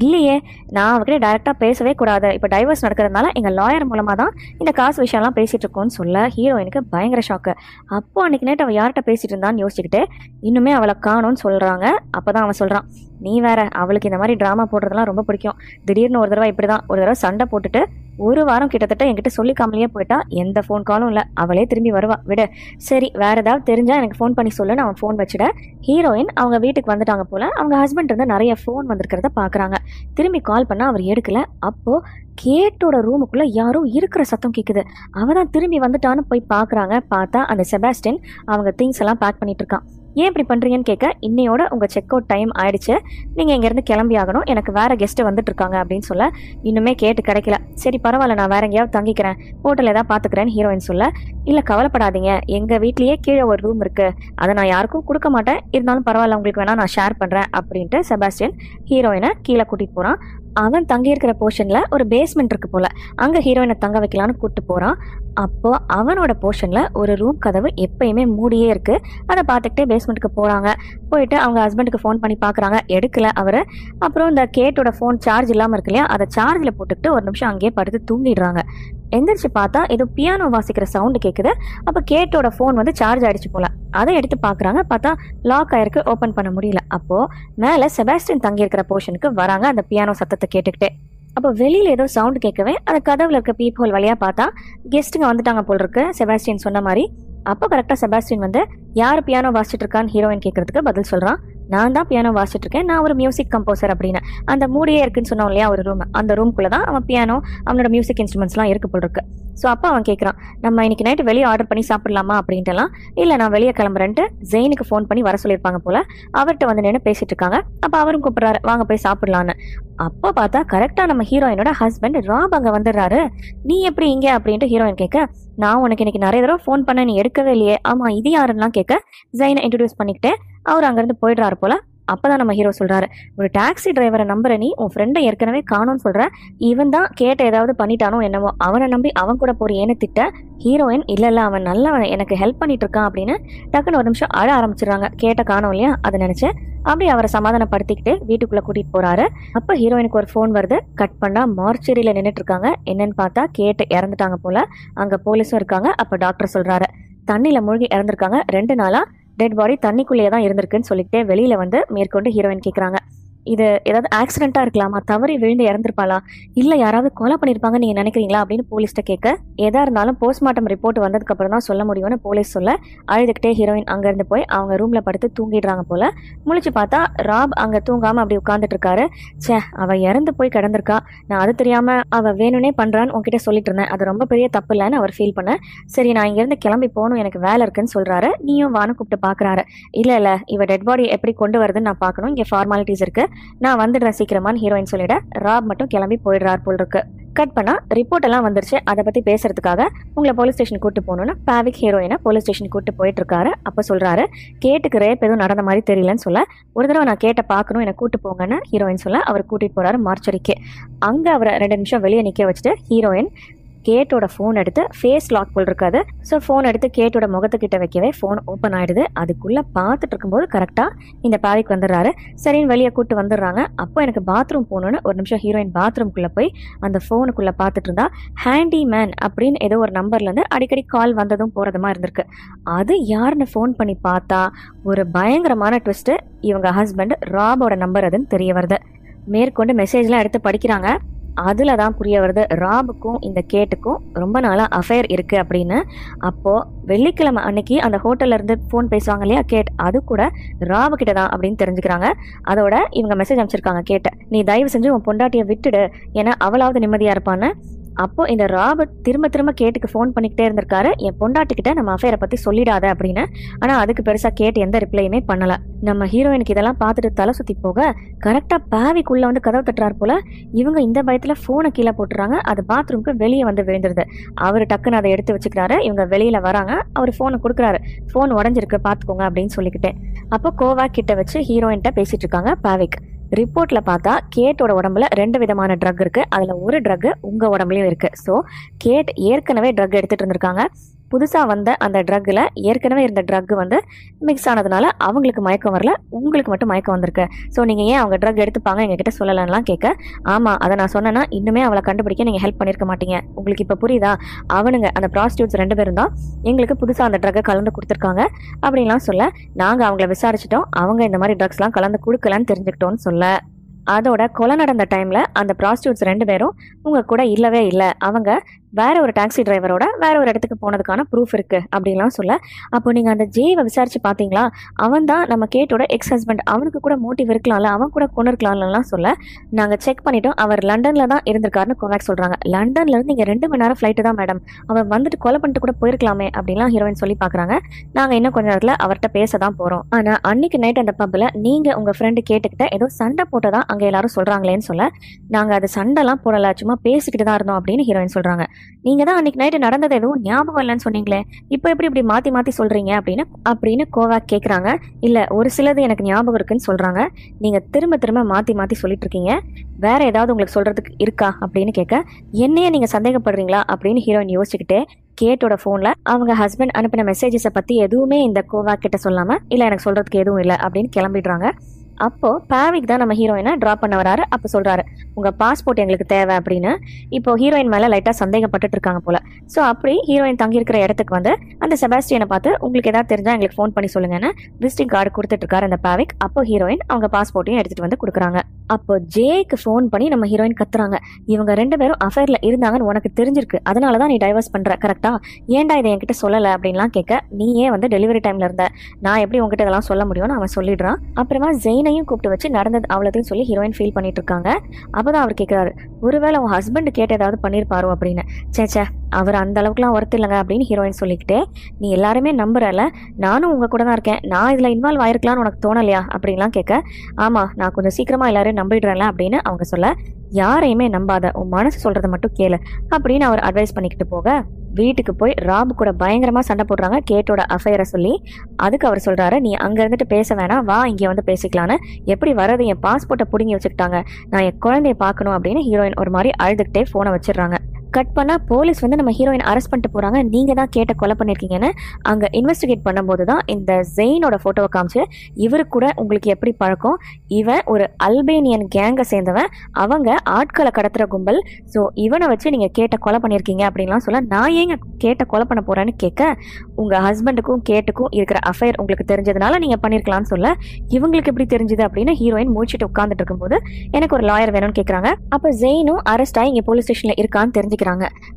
இல்லையே நான் அவகிட்ட டேரெக்டாக பேசவே கூடாது, இப்போ டைவர்ஸ் நடக்கிறதுனால எங்கள் லாயர் மூலமாக தான் இந்த காசு விஷயம்லாம் பேசிகிட்டு இருக்கோன்னு சொல்ல, ஹீரோயினுக்கு பயங்கர ஷாக்கு. அப்போது அன்றைக்கு நைட் அவள் யார்கிட்ட பேசிகிட்டு இருந்தான்னு யோசிச்சுக்கிட்டு இன்னுமே அவளை காணும்னு சொல்கிறாங்க. அப்போ தான் அவன் சொல்கிறான், நீ வேற அவளுக்கு இந்த மாதிரி ட்ராமா போடுறதுலாம் ரொம்ப பிடிக்கும், திடீர்னு ஒரு தடவை இப்படி தான் ஒரு தடவை சண்டை போட்டுட்டு ஒரு வாரம் கிட்டத்தட்ட என்கிட்ட சொல்லிக்காமலேயே போயிட்டா, எந்த ஃபோன் காலும் இல்லை, அவளே திரும்பி வருவா, விட சரி வேற ஏதாவது தெரிஞ்சால் எனக்கு ஃபோன் பண்ணி சொல்லுன்னு அவன் ஃபோன் வச்சுட, ஹீரோயின் அவங்க வீட்டுக்கு வந்துட்டாங்க போல. அவங்க ஹஸ்பண்ட் இருந்து நிறைய ஃபோன் வந்திருக்கிறத பார்க்குறாங்க. திரும்பி கால் பண்ணால் அவர் எடுக்கலை. அப்போது கேட்டோட ரூமுக்குள்ளே யாரும் இருக்கிற சத்தம் கேட்குது. அவள் தான் திரும்பி வந்துட்டான்னு போய் பார்க்குறாங்க. பார்த்தா அந்த செபாஸ்டின் அவங்க திங்ஸ் எல்லாம் பேக் பண்ணிட்டு இருக்கான். ஏன் இப்படி பண்ணுறீங்கன்னு கேட்க, இன்னையோட உங்கள் செக் அவுட் டைம் ஆயிடுச்சு, நீங்கள் இங்கேருந்து கிளம்பி ஆகணும், எனக்கு வேறு கெஸ்ட்டு வந்துட்டு இருக்காங்க அப்படின்னு சொல்ல, இன்னுமே கேட்டு கிடைக்கல. சரி பரவாயில்ல நான் வேறு எங்கேயாவது தங்கிக்கிறேன், ஹோட்டலில் ஏதாவது பார்த்துக்கிறேன்னு ஹீரோயின் சொல்ல, இல்லை கவலைப்படாதீங்க, எங்கள் வீட்லேயே கீழே ஒரு ரூம் இருக்குது, அதை நான் யாருக்கும் கொடுக்க மாட்டேன், இருந்தாலும் பரவாயில்ல உங்களுக்கு வேணால் நான் ஷேர் பண்ணுறேன் அப்படின்ட்டு செபாஸ்டியன் ஹீரோயினை கீழே கூட்டிகிட்டு போகிறான். அவன் தங்கியிருக்கிற போர்ஷனில் ஒரு பேஸ்மெண்ட் இருக்குது போல், அங்கே ஹீரோயினை தங்க வைக்கலான்னு கூப்பிட்டு போகிறான். அப்போது அவனோட போர்ஷனில் ஒரு ரூம் கதவு எப்பயுமே மூடியே இருக்குது. அதை பார்த்துக்கிட்டே பேஸ்மெண்ட்டுக்கு போகிறாங்க. போயிட்டு அவங்க ஹஸ்பண்டுக்கு ஃபோன் பண்ணி பார்க்குறாங்க, எடுக்கலை அவர். அப்புறம் இந்த கேட்டோட ஃபோன் சார்ஜ் இல்லாமல் இருக்கு இல்லையா, அதை சார்ஜில் போட்டுக்கிட்டு ஒரு நிமிஷம் அங்கேயே படுத்து தூங்கிடுறாங்க. எந்திரிச்சு பார்த்தா ஏதோ பியானோ வாசிக்கிற சவுண்டு கேட்குது. அப்போ கேட்டோட ஃபோன் வந்து சார்ஜ் ஆகிடுச்சு போல். அதை எடுத்து பார்க்குறாங்க, பார்த்தா லாக் ஆயிருக்கு, ஓப்பன் பண்ண முடியல. அப்போது மேலே செபாஸ்டின் தங்கியிருக்கிற போர்ஷனுக்கு வராங்க அந்த பியானோ சத்தத்தை கேட்டுக்கிட்டே. அப்போ வெளியில் ஏதோ சவுண்டு கேட்கவே அந்த கதவில் இருக்க பீப்ஹோல் வழியாக பார்த்தா கெஸ்ட்டுங்க வந்துட்டாங்க போல் இருக்கு, செபாஸ்டின் சொன்ன மாதிரி. அப்போ கரெக்டாக செபாஸ்டின் வந்து யார் பியானோ வாசிச்சுட்டு இருக்கான்னு ஹீரோயின் கேட்குறதுக்கு பதில் சொல்கிறான், நான் தான் பியானோ வாசிச்சுட்டு இருக்கேன், நான் ஒரு மியூசிக் கம்போசர் அப்படின்னு. அந்த மூடியே இருக்குன்னு சொன்னோம் இல்லையா ஒரு ரூம், அந்த ரூம்குள்ளே தான் அவன் பியானோ அவனோட மியூசிக் இன்ஸ்ட்ருமெண்ட்ஸ்லாம் இருக்கு போல் இருக்கு. ஸோ அப்போ அவன் கேட்குறான், நம்ம இன்னைக்கு நைட்டு வெளியே ஆர்டர் பண்ணி சாப்பிடலாமா அப்படின்ட்டுலாம். இல்லை நான் வெளியே கிளம்புறேன்ட்டு ஜெயினுக்கு ஃபோன் பண்ணி வர சொல்லியிருப்பாங்க போல். அவர்கிட்ட வந்து நின்று பேசிட்டு இருக்காங்க. அப்போ அவரும் கூப்பிட்றாரு, வாங்க போய் சாப்பிட்லான்னு. அப்போ பார்த்தா கரெக்டாக நம்ம ஹீரோயினோட ஹஸ்பண்ட் ராப் அங்கே வந்துடுறாரு. நீ எப்படி இங்கே அப்படின்ட்டு ஹீரோயின் கேட்க, நான் உனக்கு இன்னைக்கு நிறைய தடவை ஃபோன் பண்ண நீ எடுக்கவே இல்லையே, ஆமாம் இது யாருலாம் கேட்க ஜெயினை இன்ட்ரடியூஸ் பண்ணிக்கிட்டு அவர் அங்கேருந்து போயிடுறாரு போல். அப்போ தான் நம்ம ஹீரோ சொல்கிறாரு, ஒரு டாக்ஸி டிரைவரை நம்புற நீ உன் ஃப்ரெண்டை ஏற்கனவே காணும்னு சொல்கிற, இவன் தான் கேட்ட ஏதாவது பண்ணிட்டானோ என்னவோ, அவனை நம்பி அவன் கூட போறியேன்னு திட்ட, ஹீரோயின் இல்லை இல்லை அவன் நல்லவன், எனக்கு ஹெல்ப் பண்ணிட்டு இருக்கான் அப்படின்னு டக்குன்னு ஒரு நிமிஷம் அழ ஆரம்பிச்சிடுறாங்க. கேட்ட காணோம் இல்லையா அதை நினச்சி அப்படி அவரை சமாதானப்படுத்திக்கிட்டு வீட்டுக்குள்ளே கூட்டிகிட்டு போகிறாரு. அப்போ ஹீரோயினுக்கு ஒரு ஃபோன் வருது. கட் பண்ணால் மார்ச்சரியில் நின்றுட்டு இருக்காங்க. என்னன்னு பார்த்தா கேட்டு இறந்துட்டாங்க போல். அங்கே போலீஸும் இருக்காங்க. அப்போ டாக்டர் சொல்கிறாரு, தண்ணியில் மூழ்கி இறந்துருக்காங்க, ரெண்டு நாளாக டெட் பாடி தண்ணிக்குள்ளேயே தான் இருந்திருக்குன்னு சொல்லிட்டு வெளியில் வந்து மேற்கொண்டு ஹீரோயின் கேட்குறாங்க, இது ஏதாவது ஆக்சிடெண்ட்டாக இருக்கலாமா, தவறி விழுந்து இறந்துருப்பாளா, இல்லை யாராவது கொலை பண்ணியிருப்பாங்கன்னு நீங்கள் நினைக்கிறீங்களா அப்படின்னு போலீஸ்கிட்ட கேட்க, எதாக இருந்தாலும் போஸ்ட்மார்ட்டம் ரிப்போர்ட் வந்ததுக்கப்புறம் தான் சொல்ல முடியும்னு போலீஸ் சொல்ல, அழுதுகிட்டே ஹீரோயின் அங்கேருந்து போய் அவங்க ரூமில் படுத்து தூங்கிடுறாங்க போல். முழிச்சு பார்த்தா ராப் அங்கே தூங்காமல் அப்படி உட்காந்துட்ருக்காரு. சே அவள் இறந்து போய் கிடந்திருக்கா, நான் அது தெரியாமல் அவள் வேணும்னே பண்ணுறான்னு உங்ககிட்ட சொல்லிட்டு இருந்தேன், அது ரொம்ப பெரிய தப்பு இல்லைன்னு அவர் ஃபீல் பண்ண, சரி நான் இங்கேருந்து கிளம்பி போகணும் எனக்கு வேலை இருக்குன்னு சொல்கிறாரு. நீயும் வான்னு கூப்பிட்டு பார்க்குறாரு. இல்லை இல்லை இவள் டெட் பாடி எப்படி கொண்டு வருதுன்னு நான் பார்க்கணும், இங்கே ஃபார்மாலிட்டிஸ் இருக்குது, நான் வந்துடுறேன் சீக்கிரமானு ஹீரோயின் சொல்லிட ராப் மட்டும் கிளம்பி போயிடுறார் போல் இருக்கு. கட் பண்ணால் ரிப்போர்ட் எல்லாம் வந்துருச்சு, அதை பற்றி பேசுறதுக்காக உங்களை போலீஸ் ஸ்டேஷன் கூப்பிட்டு போகணும்னு பாவிக் ஹீரோயினை போலீஸ் ஸ்டேஷன் கூப்பிட்டு போயிட்டு இருக்காரு. அப்போ சொல்கிறாரு, கேட்டுக்கு ரேப் எதுவும் நடந்த மாதிரி தெரியலன்னு சொல்ல, ஒரு தடவை நான் கேட்ட பார்க்கணும் என்னை கூப்பிட்டு போங்கன்னு ஹீரோயின் சொல்ல, அவர் கூட்டிகிட்டு போகிறாரு மார்ச்சரிக்கு. அங்கே அவரை ரெண்டு நிமிஷம் வெளியே நிற்க வச்சுட்டு ஹீரோயின் கேட்டோட ஃபோன் எடுத்து ஃபேஸ் லாக் போல் இருக்காது. ஸோ ஃபோன் எடுத்து கேட்டோட முகத்துக்கிட்ட வைக்கவே ஃபோன் ஓப்பன் ஆகிடுது. அதுக்குள்ளே பார்த்துட்டு இருக்கும்போது கரெக்டாக இந்த பாவிக்கு வந்துடுறாரு. சரின்னு வெளியே கூப்பிட்டு வந்துடுறாங்க. அப்போ எனக்கு பாத்ரூம் போகணுன்னு ஒரு நிமிஷம் ஹீரோயின் பாத்ரூம்குள்ளே போய் அந்த ஃபோனுக்குள்ளே பார்த்துட்டு இருந்தா ஹேண்டி மேன் அப்படின்னு ஏதோ ஒரு நம்பர்லேருந்து அடிக்கடி கால் வந்ததும் போகிறதுமா இருந்திருக்கு. அது யாருன்னு ஃபோன் பண்ணி பார்த்தா ஒரு பயங்கரமான ட்விஸ்ட்டு, இவங்க ஹஸ்பண்ட் ராபோட நம்பர் அதுன்னு தெரிய வருது. மேற்கொண்டு மெசேஜ்லாம் எடுத்து படிக்கிறாங்க. அதில் தான் புரிய வருது ராபுக்கும் இந்த கேட்டுக்கும் ரொம்ப நாளாக அஃபேர் இருக்குது அப்படின்னு. அப்போது வெள்ளிக்கிழமை அன்னைக்கு அந்த ஹோட்டல்லேருந்து ஃபோன் பேசுவாங்க இல்லையா கேட், அது கூட ராபுக்கிட்ட தான் அப்படின்னு தெரிஞ்சுக்கிறாங்க. அதோட இவங்க மெசேஜ் அனுப்பிச்சிருக்காங்க கேட்ட, நீ தயவு செஞ்சு உன் பொண்டாட்டியை விட்டுடு, ஏன்னா அவளாவது நிம்மதியாக இருப்பான்னு. அப்போ இந்த ராபர்ட் திரும்ப திரும்ப கேட்டுக்கு ஃபோன் பண்ணிக்கிட்டே இருந்திருக்காரு, என் பொண்டாட்டிக்கிட்ட நம்ம அஃபேரை பற்றி சொல்லிடாத அப்படின்னு. ஆனால் அதுக்கு பெருசாக கேட்டு எந்த ரிப்ளையுமே பண்ணலை. நம்ம ஹீரோயினுக்கு இதெல்லாம் பார்த்துட்டு தலை சுற்றி போக கரெக்டாக பாவிக்குள்ளே வந்து கதவு தட்டுறாரு போல். இவங்க இந்த பயத்தில் ஃபோனை கீழே போட்டுறாங்க. அது பாத்ரூம்க்கு வெளியே வந்து விழுந்துருது. அவர் டக்குன்னு அதை எடுத்து வச்சுக்கிறாரு. இவங்க வெளியில் வராங்க. அவர் ஃபோனை கொடுக்குறாரு. ஃபோன் உடஞ்சிருக்கு பார்த்துக்கோங்க அப்படின்னு சொல்லிக்கிட்டேன். அப்போ கோவாக் கிட்ட வச்சு ஹீரோயின்கிட்ட பேசிகிட்டு இருக்காங்க பாவிக். ரிப்போர்ட்டில் பார்த்தா கேட்டோட உடம்புல ரெண்டு விதமான ட்ரக் இருக்குது. அதில் ஒரு ட்ரக்கு உங்கள் உடம்புலையும் இருக்குது. ஸோ கேட் ஏற்கனவே ட்ரக் எடுத்துகிட்டு இருந்திருக்காங்க. புதுசாக வந்த அந்த ட்ரக்கில் ஏற்கனவே இருந்த ட்ரக் வந்து மிக்ஸ் ஆனதுனால அவங்களுக்கு மயக்கம் வரல, உங்களுக்கு மட்டும் மயக்கம் வந்திருக்கு. ஸோ நீங்கள் ஏன் அவங்க ட்ரக் எடுத்துப்பாங்க எங்ககிட்ட சொல்லலைன்னா கேட்க, ஆமாம் அதை நான் சொன்னேன்னா இன்னுமே அவளை கண்டுபிடிக்க நீங்கள் ஹெல்ப் பண்ணியிருக்க மாட்டீங்க. உங்களுக்கு இப்போ புரியுதா? அவனுங்க அந்த ப்ராஸ்டியூட்ஸ் ரெண்டு பேரும் தான் எங்களுக்கு புதுசாக அந்த ட்ரக்கை கலந்து கொடுத்துருக்காங்க அப்படின்லாம் சொல்ல, நாங்கள் அவங்கள விசாரிச்சிட்டோம், அவங்க இந்த மாதிரி ட்ரக்ஸ்லாம் கலந்து கொடுக்கலான்னு தெரிஞ்சுக்கிட்டோன்னு சொல்ல, அதோட கொலை நடந்த டைமில் அந்த ப்ராஸ்டியூட்ஸ் ரெண்டு பேரும் உங்கள் கூட இல்லவே இல்லை, அவங்க வேற ஒரு டாக்ஸி டிரைவரோட வேற ஒரு இடத்துக்கு போனதுக்கான ப்ரூஃப் இருக்குது அப்படின்லாம் சொல்ல, அப்போ நீங்கள் அந்த ஜேவை விசாரித்து பார்த்தீங்களா, அவன் தான் நம்ம கேட்டோட எக்ஸ் ஹஸ்பண்ட், அவனுக்கு கூட மோட்டிவ் இருக்கலாம்ல, அவன் கூட கொண்டு இருக்கலாம்லாம் சொல்ல, நாங்கள் செக் பண்ணிட்டோம், அவர் லண்டனில் தான் இருந்திருக்காருன்னு கோவாக் சொல்கிறாங்க. லண்டன்லேருந்து நீங்கள் ரெண்டு மணி நேரம் ஃப்ளைட்டு தான் மேடம், அவன் வந்துட்டு கொலை பண்ணிட்டு கூட போயிருக்கலாமே அப்படின்லாம் ஹீரோயின் சொல்லி பார்க்குறாங்க. நாங்கள் இன்னும் கொஞ்ச நேரத்தில் அவர்கிட்ட பேச தான் போகிறோம், ஆனால் அன்றைக்கி நைட் அந்த பப்பில் நீங்கள் உங்கள் ஃப்ரெண்டு கேட்டுக்கிட்ட ஏதோ சண்டை போட்டு தான் அங்கே எல்லாரும் சொல்கிறாங்களேன்னு சொல்ல, நாங்கள் அது சண்டைலாம் போடலை, சும்மா பேசிக்கிட்டு தான் இருந்தோம் அப்படின்னு ஹீரோயின் சொல்கிறாங்க. நீங்க தான் அன்னைக்கு நைட்டு நடந்தது எதுவும் ஞாபகம் இல்லைன்னு சொன்னீங்களே, இப்போ எப்படி இப்படி மாற்றி மாற்றி சொல்கிறீங்க அப்படின்னு அப்படின்னு கோவாக் கேட்குறாங்க. இல்லை ஒரு சிலது எனக்கு ஞாபகம் இருக்குன்னு சொல்கிறாங்க, நீங்கள் திரும்ப திரும்ப மாற்றி மாற்றி சொல்லிட்டு இருக்கீங்க, வேறு ஏதாவது உங்களுக்கு சொல்கிறதுக்கு இருக்கா அப்படின்னு கேட்க, என்னையே நீங்கள் சந்தேகப்படுறீங்களா அப்படின்னு ஹீரோயின் யோசிச்சுக்கிட்டே கேட்டோட ஃபோனில் அவங்க ஹஸ்பண்ட் அனுப்பின மெசேஜஸை பற்றி எதுவுமே இந்த கோவாக் கிட்ட சொல்லாமல் இல்லை எனக்கு சொல்கிறதுக்கு எதுவும் இல்லை அப்படின்னு கிளம்பிடுறாங்க. அப்போது பாவிக் தான் நம்ம ஹீரோயினை ட்ராப் பண்ண வராரு. அப்போ சொல்கிறாரு உங்கள் பாஸ்போர்ட் எங்களுக்கு தேவை அப்படின்னு. இப்போ ஹீரோயின் மேலே லைட்டாக சந்தேகப்பட்டுட்டு இருக்காங்க போல். ஸோ அப்படி ஹீரோயின் தங்கியிருக்கிற இடத்துக்கு வந்து அந்த செபாஸ்டியனை பார்த்து உங்களுக்கு ஏதாவது தெரிஞ்சால் எங்களுக்கு ஃபோன் பண்ணி சொல்லுங்கன்னு விசிட்டிங் கார்டு கொடுத்துட்ருக்காரு அந்த பாவிக். அப்போ ஹீரோயின் அவங்க பாஸ்போர்ட்டையும் எடுத்துகிட்டு வந்து கொடுக்குறாங்க. அப்போ ஜேக்கு ஃபோன் பண்ணி நம்ம ஹீரோயின் கத்துறாங்க, இவங்க ரெண்டு பேரும் அஃபேரில் இருந்தாங்கன்னு உனக்கு தெரிஞ்சிருக்கு, அதனால தான் நீ டைவர்ஸ் பண்ணுற கரெக்டாக, ஏன்டா இதை என்கிட்ட சொல்லலை அப்படின்லாம் கேட்க, நீயே வந்து டெலிவரி டைமில் இருந்த, நான் எப்படி உங்ககிட்ட இதெல்லாம் சொல்ல முடியும்னு அவன் சொல்லிடுறான். அப்புறமா ஜெயினையும் கூப்பிட்டு வச்சு நடந்தது அவ்வளோத்தையும் சொல்லி ஹீரோயின் ஃபீல் பண்ணிட்டு இருக்காங்க. அப்போ தான் அவர் கேட்குறாரு, ஒருவேளை உன் ஹஸ்பண்ட் கேட்டு ஏதாவது பண்ணியிருப்பாரோ அப்படின்னு. சேச்சே அவர் அந்த அளவுக்குலாம் ஒர்த்து இல்லைங்க அப்படின்னு ஹீரோயின் சொல்லிக்கிட்டே, நீ எல்லாருமே நம்புறல, நானும் உங்கள் கூட தான் இருக்கேன், நான் இதில் இன்வால்வ் ஆயிருக்கலான்னு உனக்கு தோணலையா அப்படின்லாம் கேட்க, ஆமாம் நான் கொஞ்சம் சீக்கிரமாக எல்லாரும் நம்பிடுறேன்ல அப்படின்னு அவங்க சொல்ல, யாரையுமே நம்பாத, உன் மனசு சொல்றதை மட்டும் கேளு அப்படின்னு அவர் அட்வைஸ் பண்ணிக்கிட்டு போக வீட்டுக்கு போய் ராபு கூட பயங்கரமாக சண்டை போடுறாங்க கேட்டோட அஃபேரை சொல்லி. அதுக்கு அவர் சொல்கிறாரு, நீ அங்கே இருந்துட்டு பேச வேணாம், வா இங்கே வந்து பேசிக்கலான்னு. எப்படி வர்றது, என் பாஸ்போர்ட்டை பிடுங்கி வச்சுக்கிட்டாங்க, நான் என் குழந்தைய பார்க்கணும் அப்படின்னு ஹீரோயின் ஒரு மாதிரி அழுதுகிட்டே ஃபோனை வச்சிடுறாங்க. கட் பண்ணால் போலீஸ் வந்து நம்ம ஹீரோயின் அரெஸ்ட் பண்ணிட்டு போகிறாங்க, நீங்கள் தான் கேட்ட கொலை பண்ணியிருக்கீங்கன்னு. அங்கே இன்வெஸ்டிகேட் பண்ணும்போது தான் இந்த ஜெயினோட ஃபோட்டோவை காமிச்சு, இவரு கூட உங்களுக்கு எப்படி பழக்கம், இவன் ஒரு அல்பேனியன் கேங்கை சேர்ந்தவன், அவங்க ஆட்களை கடத்துகிற கும்பல், ஸோ இவனை வச்சு நீங்கள் கேட்ட கொலை பண்ணியிருக்கீங்க அப்படின்லாம் சொல்ல, நான் ஏங்க கேட்ட கொலை பண்ண போகிறேன்னு கேட்க, உங்கள் ஹஸ்பண்டுக்கும் கேட்டுக்கும் இருக்கிற அஃபேர் உங்களுக்கு தெரிஞ்சதுனால நீங்கள் பண்ணியிருக்கலாம்னு சொல்ல, இவங்களுக்கு எப்படி தெரிஞ்சுது அப்படின்னு ஹீரோயின் முடிச்சுட்டு உட்காந்துட்டு இருக்கும்போது எனக்கு ஒரு லாயர் வேணும்னு கேட்குறாங்க. அப்போ ஜெயினும் அரெஸ்ட் ஆகி இங்கே போலீஸ் ஸ்டேஷனில் இருக்கான்னு தெரிஞ்சு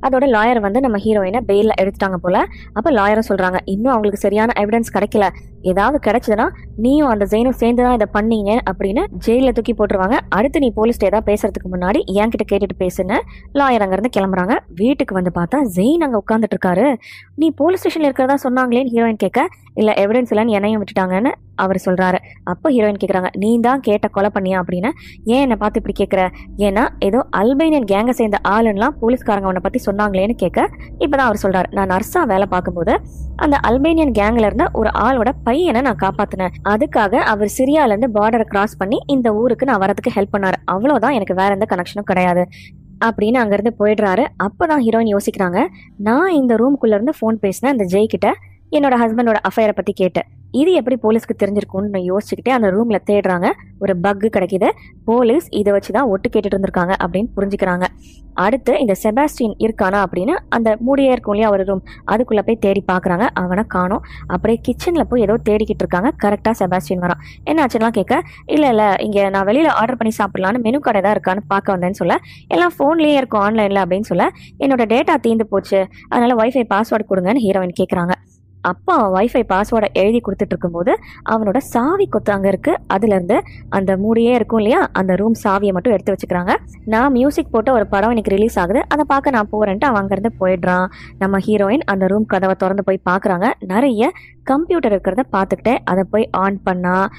அதோட லாயர் வந்து நம்ம ஹீரோயினை பெயில எடுத்துட்டாங்க போல. அப்ப லாயரும் சொல்றாங்க, இன்னும் அவங்களுக்கு சரியான எவிடன்ஸ் கிடைக்கல, ஏதாவது கிடைச்சதுன்னா நீயும் அந்த ஜெயினும் சேர்ந்துதான் இதை பண்ணீங்க அப்படின்னு ஜெயிலில் தூக்கி போட்டுருவாங்க. அடுத்து நீ போலீஸ்கிட்ட ஏதாவது பேசுறதுக்கு முன்னாடி என்கிட்ட கேட்டுட்டு பேசுன்னு லாயர் அங்கேருந்து கிளம்புறாங்க. வீட்டுக்கு வந்து பார்த்தா ஜெயின் அங்கே உட்காந்துட்டு இருக்காரு. நீ போலீஸ் ஸ்டேஷன்ல இருக்கிறதா சொன்னாங்களேன்னு ஹீரோயின் கேட்க, இல்லை எவிடன்ஸ் இல்லைன்னு என்னையும் விட்டுட்டாங்கன்னு அவர் சொல்கிறாரு. அப்போ ஹீரோயின் கேட்குறாங்க, நீ தான் கேட்ட கொலை பண்ணியா அப்படின்னு. ஏன் என்னை பார்த்து இப்படி கேட்குற, ஏன்னா ஏதோ அல்பேனியன் கேங்கை சேர்ந்த ஆளுன்னெலாம் போலீஸ்காரங்க அவனை பற்றி சொன்னாங்களேன்னு கேட்க, இப்போ தான் அவர் சொல்கிறார், நான் நர்ஸாக வேலை பார்க்கும்போது அந்த அல்பேனியன் கேங்கில் இருந்த ஒரு ஆளோட பையனை நான் காப்பாற்றினேன், அதுக்காக அவர் சிரியாவிலேருந்து பார்டரை கிராஸ் பண்ணி இந்த ஊருக்கு நான் வரதுக்கு ஹெல்ப் பண்ணார், அவ்வளோதான், எனக்கு வேறு எந்த கனெக்ஷனும் கிடையாது அப்படின்னு அங்கேருந்து போயிடுறாரு. அப்போ தான் ஹீரோயின் யோசிக்கிறாங்க, நான் இந்த ரூம்குள்ளேருந்து ஃபோன் பேசினேன் அந்த ஜெய்கிட்ட என்னோட ஹஸ்பண்டோட அஃபேரை பற்றி கேட்டேன், இது எப்படி போலீஸ்க்கு தெரிஞ்சிருக்கும்னு யோசிச்சுக்கிட்டே அந்த ரூமில் தேடுறாங்க. ஒரு பக்கு கிடைக்கிது, போலீஸ் இதை வச்சு தான் ஒட்டு கேட்டுட்டு இருந்திருக்காங்க அப்படின்னு புரிஞ்சுக்கிறாங்க. அடுத்து இந்த செபாஸ்டியன் இருக்கானா அப்படின்னு அந்த மூடியே இருக்கும் இல்லையா ஒரு ரூம், அதுக்குள்ளே போய் தேடி பார்க்குறாங்க, அவனை காணோம். அப்படியே கிச்சனில் போய் ஏதோ தேடிக்கிட்டு இருக்காங்க. கரெக்டாக செபாஸ்டியன் வரான். என்ன ஆச்சுலாம் கேட்க, இல்லை இல்லை இங்கே நான் வெளியில் ஆர்டர் பண்ணி சாப்பிட்லான்னு மெனு கடை தான் இருக்கான்னு பார்க்க வந்தேன்னு சொல்ல, எல்லாம் ஃபோன்லேயே இருக்கும் ஆன்லைனில் அப்படின்னு சொல்ல, என்னோட டேட்டா தீர்ந்து போச்சு அதனால் ஒய்ஃபை பாஸ்வேர்டு கொடுங்கன்னு ஹீரோயின் கேட்குறாங்க. அப்பா வைஃபை பாஸ்வேர்டை எழுதி கொடுத்துட்டு இருக்கும்போது அவனோட சாவி கொத்து அங்கே இருக்குது. அதுலேருந்து அந்த மூடியே இருக்கும் இல்லையா, அந்த ரூம் சாவியை மட்டும் எடுத்து வச்சுக்கிறாங்க. நான் மியூசிக் போட்டு ஒரு படம் எனக்கு ரிலீஸ் ஆகுது, அதை பார்க்க நான் போகிறேன்ட்டு அவன் அங்கேருந்து போயிடுறான். நம்ம ஹீரோயின் அந்த ரூம் கதவை திறந்து போய் பார்க்குறாங்க. நிறைய கம்ப்யூட்டர் இருக்கிறத பார்த்துக்கிட்டே அதை போய் ஆன் பண்ணால்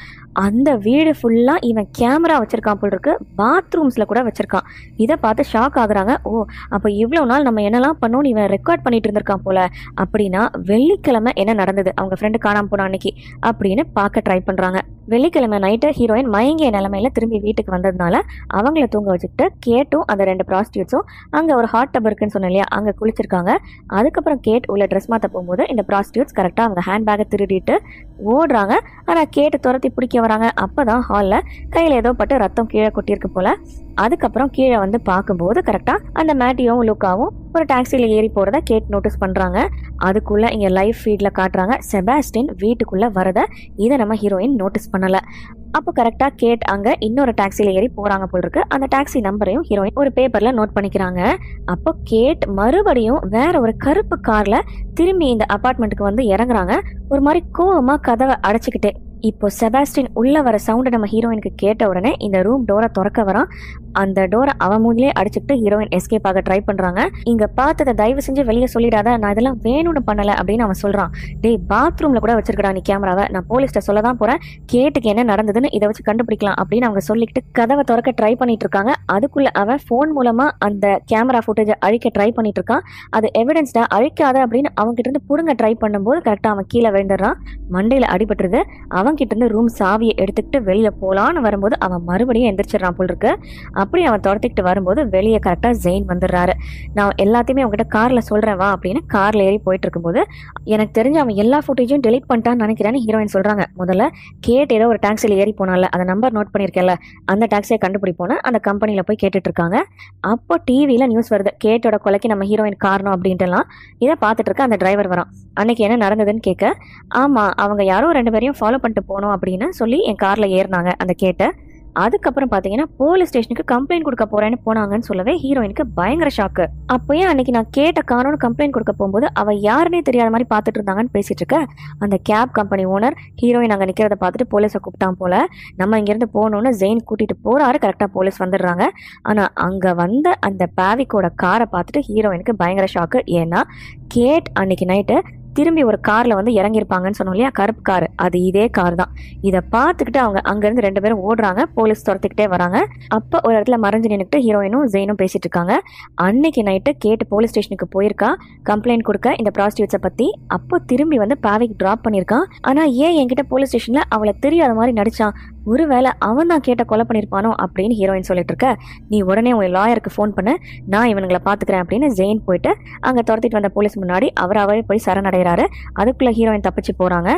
அந்த வீடு ஃபுல்லாக இவன் கேமரா வச்சுருக்கான் போல் இருக்கு, பாத்ரூம்ஸில் கூட வச்சுருக்கான். இதை பார்த்து ஷாக் ஆகுறாங்க. ஓ, அப்போ இவ்வளோ நாள் நம்ம என்னெல்லாம் பண்ணோன்னு இவன் ரெக்கார்ட் பண்ணிட்டு இருந்திருக்கான் போல். அப்படின்னா வெள்ளிக்கிழமை என்ன நடந்தது, அவங்க ஃப்ரெண்டு காணாமல் போனான் அன்னைக்கு அப்படின்னு பார்க்க ட்ரை பண்ணுறாங்க. வெள்ளிக்கிழமை நைட்டு ஹீரோயின் மயங்கிய நிலமையில திரும்பி வீட்டுக்கு வந்ததுனால அவங்கள தூங்க வச்சுக்கிட்டு கேட்டும் அந்த ரெண்டு ப்ராஸ்டியூட்ஸும் அங்கே ஒரு ஹாட் டப் இருக்குன்னு சொன்னேன் இல்லையா, அங்கே குளிச்சிருக்காங்க. அதுக்கப்புறம் கேட் உள்ள ட்ரெஸ் மாற்ற போகும்போது இந்த ப்ராஸ்டியூட்ஸ் கரெக்டாக அவங்க ஹேண்ட் பேக்கை திருடிட்டு ஓடுறாங்க. ஆனால் கேட்டு துரத்தி பிடிக்க வராங்க. அப்போ தான் ஹாலில் கையில் ஏதோ பட்டு ரத்தம் கீழே கொட்டியிருக்கு போல். அதுக்கப்புறம் கீழே வந்து பார்க்கும்போது கரெக்டாக அந்த மேட்டியும் லுக்காவும் ஒரு டாக்ஸியில் ஏறி போகிறத கேட் நோட்டீஸ் பண்ணுறாங்க. அதுக்குள்ளே இங்கே லைவ் ஃபீடில் காட்டுறாங்க செபாஸ்டின் வீட்டுக்குள்ளே வரதை. இதை நம்ம ஹீரோயின் நோட்டீஸ் பண்ணலை. அப்போ கரெக்டாக கேட் அங்கே இன்னொரு டாக்ஸியில் ஏறி போகிறாங்க போல் இருக்கு. அந்த டாக்ஸி நம்பரையும் ஹீரோயின் ஒரு பேப்பரில் நோட் பண்ணிக்கிறாங்க. அப்போ கேட் மறுபடியும் வேற ஒரு கருப்பு காரில் திரும்பி இந்த அப்பார்ட்மெண்ட்டுக்கு வந்து இறங்குறாங்க. ஒரு மாதிரி கோவமாக கதவை அடைச்சிக்கிட்டே இப்போ செபாஸ்டின் உள்ளே வர சவுண்டை நம்ம ஹீரோயினுக்கு கேட்ட உடனே இந்த ரூம் டோரை திறக்க வரான். அந்த டோரை அவன் மூஞ்சிலே அடிச்சுட்டு ஹீரோயின் எஸ்கேப் ஆக ட்ரை பண்ணுறாங்க. இங்கே பார்த்ததை தயவு செஞ்சு வெளியே சொல்லிடாத, நான் இதெல்லாம் வேணும்னு பண்ணலை அப்படின்னு அவன் சொல்கிறான். டே, பாத்ரூமில் கூட வச்சிருக்கடா நீ கேமராவை, நான் போலீஸ்கிட்ட சொல்ல தான் போகிறேன், கேட்டுக்கு என்ன நடந்ததுன்னு இதை வச்சு கண்டுபிடிக்கலாம் அப்படின்னு அவங்க சொல்லிக்கிட்டு கதவை திறக்க ட்ரை பண்ணிட்டு இருக்காங்க. அதுக்குள்ளே அவன் ஃபோன் மூலமாக அந்த கேமரா ஃபுட்டேஜை அழிக்க ட்ரை பண்ணிட்டு இருக்கான். அது எவிடன்ஸ்டாக அழிக்காத அப்படின்னு அவங்ககிட்ட இருந்து பிடுங்க ட்ரை பண்ணும்போது கரெக்டாக அவன் கீழே விழுந்துடுறான். மண்டையில் அடிபட்டுருது. அவன் கிட்ட இருந்து ரூம் சாவியை எடுத்துக்கிட்டு வெளியே போலான்னு வரும்போது அவன் மறுபடியும் எந்திரிச்சிடறான் போல் இருக்கு. அப்படி அவன் துரத்திக்கிட்டு வரும்போது வெளியே கரெக்டாக ஜெயின் வந்துடுறாரு. நான் எல்லாத்தையுமே அவங்ககிட்ட காரில் சொல்கிறேன் வா அப்படின்னு காரில் ஏறி போயிட்டு இருக்கும்போது எனக்கு தெரிஞ்சு அவன் எல்லா ஃபுட்டேஜும் டெலிட் பண்ணிட்டான்னு நினைக்கிறேன்னு ஹீரோயின் சொல்கிறாங்க. முதல்ல கேட் ஏதோ ஒரு டாக்ஸியில் ஏறி போனால அந்த நம்பர் நோட் பண்ணியிருக்கேன்ல, அந்த டாக்ஸியை கண்டுபிடிப்போன்னு அந்த கம்பெனியில் போய் கேட்டுட்டு இருக்காங்க. அப்போ டிவியில் நியூஸ் வருது கேட்டோட கொலைக்கு நம்ம ஹீரோயின் காரணம் அப்படின்ட்டுலாம். இதை பார்த்துட்டு இருக்க அந்த டிரைவர் வரான். அன்னைக்கு என்ன நடந்ததுன்னு கேட்க, ஆமாம் அவங்க யாரோ ரெண்டு பேரையும் ஃபாலோ பண்ணிட்டு போனோம் அப்படின்னு சொல்லி என் கார்ல ஏறினாங்க அந்த கேட்ட. அதுக்கப்புறம் பார்த்தீங்கன்னா போலீஸ் ஸ்டேஷனுக்கு கம்ப்ளைண்ட் கொடுக்க போறேன்னு போனாங்கன்னு சொல்லவே ஹீரோயினுக்கு பயங்கர ஷாக்கு. அப்போயே அன்னைக்கு நான் கேட்ட காணோன்னு கம்ப்ளைண்ட் கொடுக்க போகும்போது அவள் யாருன்னே தெரியாத மாதிரி பார்த்துட்டு இருந்தாங்கன்னு பேசிட்டு இருக்க அந்த கேப் கம்பெனி ஓனர் ஹீரோயின் அங்கே நிற்கிறத பார்த்துட்டு போலீஸை கூப்பிட்டான் போல. நம்ம இங்கேருந்து போகணுன்னு ஜெயின் கூட்டிகிட்டு போகிறாரு. கரெக்டாக போலீஸ் வந்துடுறாங்க. ஆனால் அங்கே வந்த அந்த பாவிக்கோட காரை பார்த்துட்டு ஹீரோயினுக்கு பயங்கர ஷாக்கு. ஏன்னா கேட் அன்னைக்கு நைட்டு திரும்பி ஒரு காரில் வந்து இறங்கியிருப்பாங்கன்னு சொன்னோம் இல்லையா, கருப்பு கார், அது இதே கார் தான். இதை பார்த்துக்கிட்டு அவங்க அங்கேருந்து ரெண்டு பேரும் ஓடுறாங்க. போலீஸ் துரத்துக்கிட்டே வராங்க. அப்போ ஒரு இடத்துல மறைஞ்சு நின்றுட்டு ஹீரோயினும் ஜெயினும் பேசிகிட்டு இருக்காங்க. அன்னைக்கு நைட்டு கேட்டு போலீஸ் ஸ்டேஷனுக்கு போயிருக்கா கம்ப்ளைண்ட் கொடுக்க இந்த ப்ராஸ்டியூட்ஸை பற்றி. அப்போ திரும்பி வந்து பாவிக்கு ட்ராப் பண்ணியிருக்கான். ஆனால் ஏன் என்கிட்ட போலீஸ் ஸ்டேஷனில் அவளை தெரியாத மாதிரி நடித்தான், ஒருவேளை அவன் தான் கேட்ட கொலை பண்ணியிருப்பானோ அப்படின்னு ஹீரோயின் சொல்லிட்டு இருக்க நீ உடனே உன் லாயருக்கு ஃபோன் பண்ணு, நான் இவனுங்களை பார்த்துக்கிறேன் அப்படின்னு ஜெயின் போயிட்டு அங்கே துரத்திட்டு வந்த போலீஸ் முன்னாடி அவர் அவரே போய் சரணடைகிறாரு. அதுக்குள்ளே ஹீரோயின் தப்பிச்சு போகிறாங்க.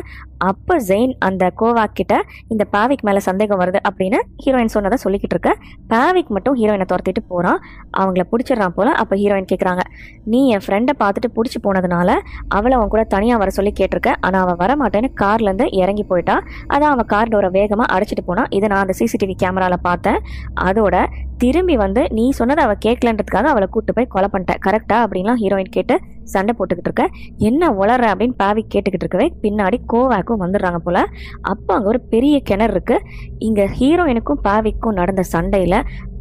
அப்போ ஜெயின் அந்த கோவாக் கிட்ட இந்த பாவிக் மேலே சந்தேகம் வருது அப்படின்னு ஹீரோயின் சொன்னதை சொல்லிக்கிட்டு இருக்க பாவிக் மட்டும் ஹீரோயினை துரத்திட்டு போகிறான். அவங்கள பிடிச்சிடறான் போல. அப்போ ஹீரோயின் கேட்குறாங்க, நீ என் ஃப்ரெண்டை பார்த்துட்டு பிடிச்சி போனதுனால அவளை அவன் கூட தனியாக வர சொல்லி கேட்டிருக்க, ஆனால் அவன் வரமாட்டேன்னு கார்லேருந்து இறங்கி போயிட்டா. அதான் அவன் காரில் ஒரு வேகமாக அடிச்சு போனா, இதை நான் அந்த சிசிடிவி கேமரால பார்த்தேன். அதோட திரும்பி வந்து நீ சொன்னதை அவ கேட்கலன்றதுக்காக அவளை கூட்டு போய் கொலை பண்ணிட்டேன் கரெக்டா அப்படின்லாம் ஹீரோயின் கேட்டு சண்டை போட்டுக்கிட்டு இருக்க என்ன உளற அப்படின்னு பாவி கேட்டுக்கிட்டு இருக்கவே பின்னாடி கோவாக்கும் வந்துடுறாங்க போல. அப்போ அங்கே ஒரு பெரிய கிணறு இருக்கு. இங்க ஹீரோயினுக்கும் பாவிக்கும் நடந்த சண்டையில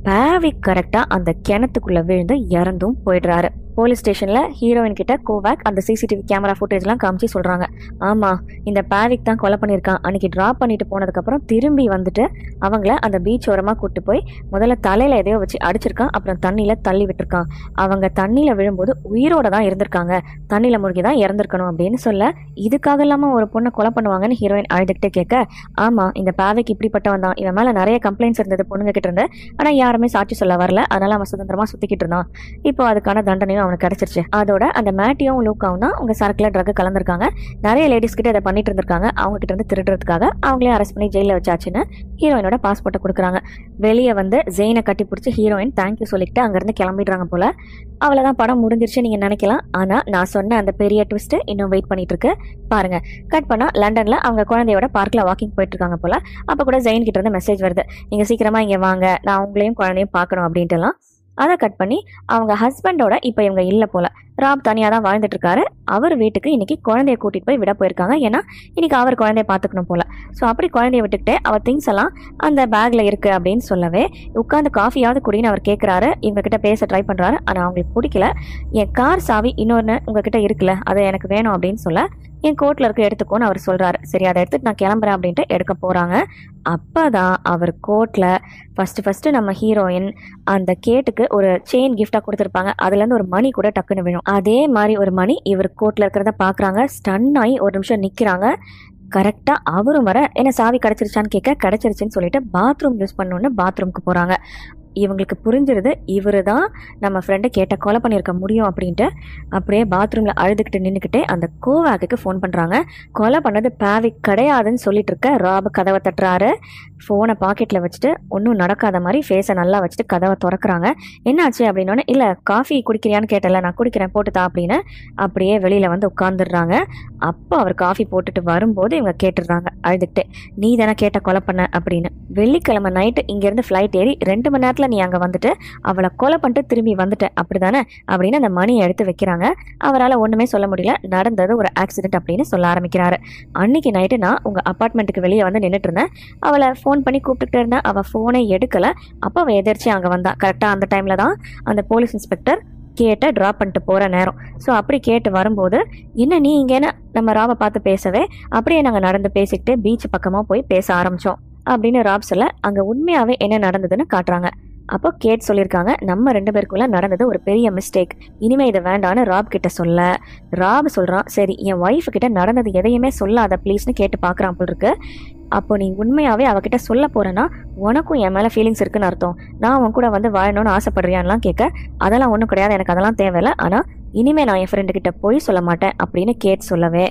பாவிக் கரெக்டாக அந்த கிணத்துக்குள்ளே விழுந்து இறந்தும் போயிடுறாரு. போலீஸ் ஸ்டேஷனில் ஹீரோயின் கிட்ட கோவாக் அந்த சிசிடிவி கேமரா ஃபுட்டேஜ்லாம் காமிச்சு சொல்கிறாங்க, ஆமாம் இந்த பாவிக் தான் கொலை பண்ணியிருக்கான், அன்றைக்கி ட்ராப் பண்ணிட்டு போனதுக்கப்புறம் திரும்பி வந்துட்டு அவங்கள அந்த பீச் ஓரமாக கூப்பிட்டு போய் முதல்ல தலையில் எதையோ வச்சு அடிச்சிருக்கான், அப்புறம் தண்ணியில் தள்ளி விட்டுருக்கான். அவங்க தண்ணியில் விழும்போது உயிரோட தான் இருந்திருக்காங்க, தண்ணியில் மூழ்கி தான் இறந்துருக்கணும் அப்படின்னு சொல்ல இதுக்காக இல்லாமல் ஒரு பொண்ணை கொலை பண்ணுவாங்கன்னு ஹீரோயின் அழுதுகிட்டே கேட்க ஆமாம் இந்த பாவிக்கு இப்படிப்பட்டவன் தான், இவன் மேலே நிறைய கம்ப்ளைண்ட்ஸ் இருந்தது பொண்ணுங்க கிட்ட இருந்து, ஆனால் யார் சாட்சி சொல்ல வரல, அதனால அவன் சுதந்திரமா சுத்திக்கிட்டு இருந்தான். இப்போ அதுக்கான தண்டனையும் அவனுக்கு கிடைச்சிருச்சு. அதோட அந்த மேட்டியும் லூக்காவும் தான் உங்க சரக்குல ட்ரக் கலந்துருக்காங்க, நிறைய லேடிஸ் கிட்ட இதை பண்ணிட்டு இருந்திருக்காங்க, அவங்க கிட்ட இருந்து திருடுறதுக்காக அவங்களே அரெஸ்ட் பண்ணி ஜெயில வச்சாச்சுன்னு ஹீரோயினோட பாஸ்போர்ட்டை கொடுக்குறாங்க. வெளியே வந்து ஜெயினை கட்டி பிடிச்சி ஹீரோயின் தேங்க்யூ சொல்லிட்டு அங்கிருந்து கிளம்பிடுறாங்க போல. அவ்வளோதான் படம் முடிஞ்சிருச்சு நீங்க நினைக்கலாம். ஆனா நான் சொன்ன அந்த பெரிய ட்விஸ்ட் இன்னும் வெயிட் பண்ணிட்டு இருக்கு பாருங்க. கட் பண்ணா லண்டன்ல அவங்க குழந்தையோட பார்க்ல வாக்கிங் போயிட்டு இருக்காங்க போல. அப்ப கூட ஜெயின் கிட்ட இருந்து மெசேஜ் வருது, நீங்க சீக்கிரமா இங்க வாங்க, நான் உங்களையும் குழந்தையும் பார்க்கணும் அப்படின்ட்டுலாம். அதை கட் பண்ணி அவங்க ஹஸ்பண்டோட இப்போ இவங்க இல்லை போல் ராம் தனியாக தான் வாழ்ந்துட்டுருக்காரு. அவர் வீட்டுக்கு இன்றைக்கி குழந்தைய கூட்டிகிட்டு போய் விட போயிருக்காங்க. ஏன்னா இன்றைக்கி அவர் குழந்தைய பார்த்துக்கணும் போல். ஸோ அப்படி குழந்தைய விட்டுக்கிட்டே அவர் திங்ஸ் எல்லாம் அந்த பேக்கில் இருக்குது அப்படின்னு சொல்லவே உட்காந்து காஃபியாவது குடின்னு அவர் கேட்குறாரு. இவங்ககிட்ட பேச ட்ரை பண்ணுறாரு. ஆனால் அவங்களுக்கு பிடிக்கல. என் கார் சாவி இன்னொன்று உங்ககிட்ட இருக்குல்ல, அதை எனக்கு வேணும் அப்படின்னு சொல்ல என் கோட்டில் இருக்க எடுத்துக்கோன்னு அவர் சொல்கிறாரு. சரி அதை எடுத்துகிட்டு நான் கிளம்புறேன் அப்படின்ட்டு எடுக்க போகிறாங்க. அப்போ தான் அவர் கோட்டில் ஃபஸ்ட்டு ஃபஸ்ட்டு நம்ம ஹீரோயின் அந்த கேட்டுக்கு ஒரு செயின் கிஃப்டாக கொடுத்துருப்பாங்க. அதுலேருந்து ஒரு மணி கூட டக்குன்னு விழும். அதே மாதிரி ஒரு மணி இவர் கோட்டில் இருக்கிறத பார்க்குறாங்க. ஸ்டன் ஆகி ஒரு நிமிஷம் நிற்கிறாங்க. கரெக்டாக அவரும் வர என்ன சாவி கிடச்சிருச்சான்னு கேட்க கிடச்சிருச்சுன்னு சொல்லிட்டு பாத்ரூம் யூஸ் பண்ணணுன்னு பாத்ரூமுக்கு போகிறாங்க. இவங்களுக்கு புரிஞ்சிருது இவர் தான் நம்ம ஃப்ரெண்டை கேட்ட கொலை பண்ணியிருக்க முடியும் அப்படின்ட்டு. அப்படியே பாத்ரூமில் அழுதுகிட்டு நின்றுக்கிட்டே அந்த கோவாக்கு ஃபோன் பண்ணுறாங்க. கொலை பண்ணது பாவி கிடையாதுன்னு சொல்லிட்டு இருக்க ராபு கதவை தட்டுறாரு. ஃபோனை பாக்கெட்டில் வச்சுட்டு ஒன்றும் நடக்காத மாதிரி ஃபேஸை நல்லா வச்சுட்டு கதவை திறக்கிறாங்க. என்னாச்சு அப்படின்னோடனே இல்லை காஃபி குடிக்கிறியான்னு கேட்டல, நான் குடிக்கிறேன் போட்டுதா அப்படின்னு அப்படியே வெளியில் வந்து உட்காந்துடுறாங்க. அப்போ அவர் காஃபி போட்டுட்டு வரும்போது இவங்க கேட்டுடுறாங்க அழுதுகிட்டே, நீ தானே கேட்ட கொலை பண்ண அப்படின்னு. வெள்ளிக்கிழமை நைட்டு இங்கேருந்து ஃப்ளைட் ஏறி ரெண்டு மணி நேரத்தில் நீ அங்கே வந்துட்டு அவளை கொலை பண்ணிட்டு திரும்பி வந்துட்ட அப்படிதானே அப்படின்னு அந்த மணியை எடுத்து வைக்கிறாங்க. அவரால் ஒன்றுமே சொல்ல முடியல. நடந்தது ஒரு ஆக்சிடென்ட் அப்படின்னு சொல்ல ஆரம்பிக்கிறாரு. அன்னைக்கு நைட்டு நான் உங்கள் அப்பார்ட்மெண்ட்டுக்கு வெளியே வந்து நின்றுட்டு இருந்தேன். அவளை ஃபோன் பண்ணி கூப்பிட்டுக்கிட்டே இருந்தேன். அவள் ஃபோனை எடுக்கலை. அப்போ அவள் எதிர்ச்சி அங்கே வந்தான். கரெக்டாக அந்த டைமில் தான் அந்த போலீஸ் இன்ஸ்பெக்டர் கேட்டை ட்ராப் பண்ணிட்டு போகிற நேரம். ஸோ அப்படி கேட்டு வரும்போது என்ன நீ இங்கேன்னு நம்ம ராவை பார்த்து பேசவே அப்படியே நாங்கள் நடந்து பேசிக்கிட்டு பீச் பக்கமாக போய் பேச ஆரம்பித்தோம் அப்படின்னு ராப் சொல்ல அங்கே உண்மையாகவே என்ன நடந்ததுன்னு காட்டுறாங்க. அப்போ கேட் சொல்லியிருக்காங்க நம்ம ரெண்டு பேருக்குள்ளே நடந்தது ஒரு பெரிய மிஸ்டேக், இனிமேல் இதை வேண்டான்னு ராப் கிட்ட சொல்ல ராப் சொல்கிறான் சரி என் ஒய்ஃபு கிட்ட நடந்தது எதையுமே சொல்லாத ப்ளீஸ்னு கேட்டு பார்க்குறான் போல் இருக்கு. அப்போ நீ உண்மையாகவே அவகிட்ட சொல்ல போகிறேன்னா உனக்கும் என் மேலே ஃபீலிங்ஸ் இருக்குன்னு அர்த்தம், நான் உன் கூட வந்து வாழணும்னு ஆசைப்படுறியான்லாம் கேட்க அதெல்லாம் ஒன்றும் கிடையாது, எனக்கு அதெல்லாம் தேவையில்லை, ஆனால் இனிமேல் நான் என் ஃப்ரெண்டுக்கிட்ட போய் சொல்ல மாட்டேன் அப்படின்னு கேட் சொல்லவே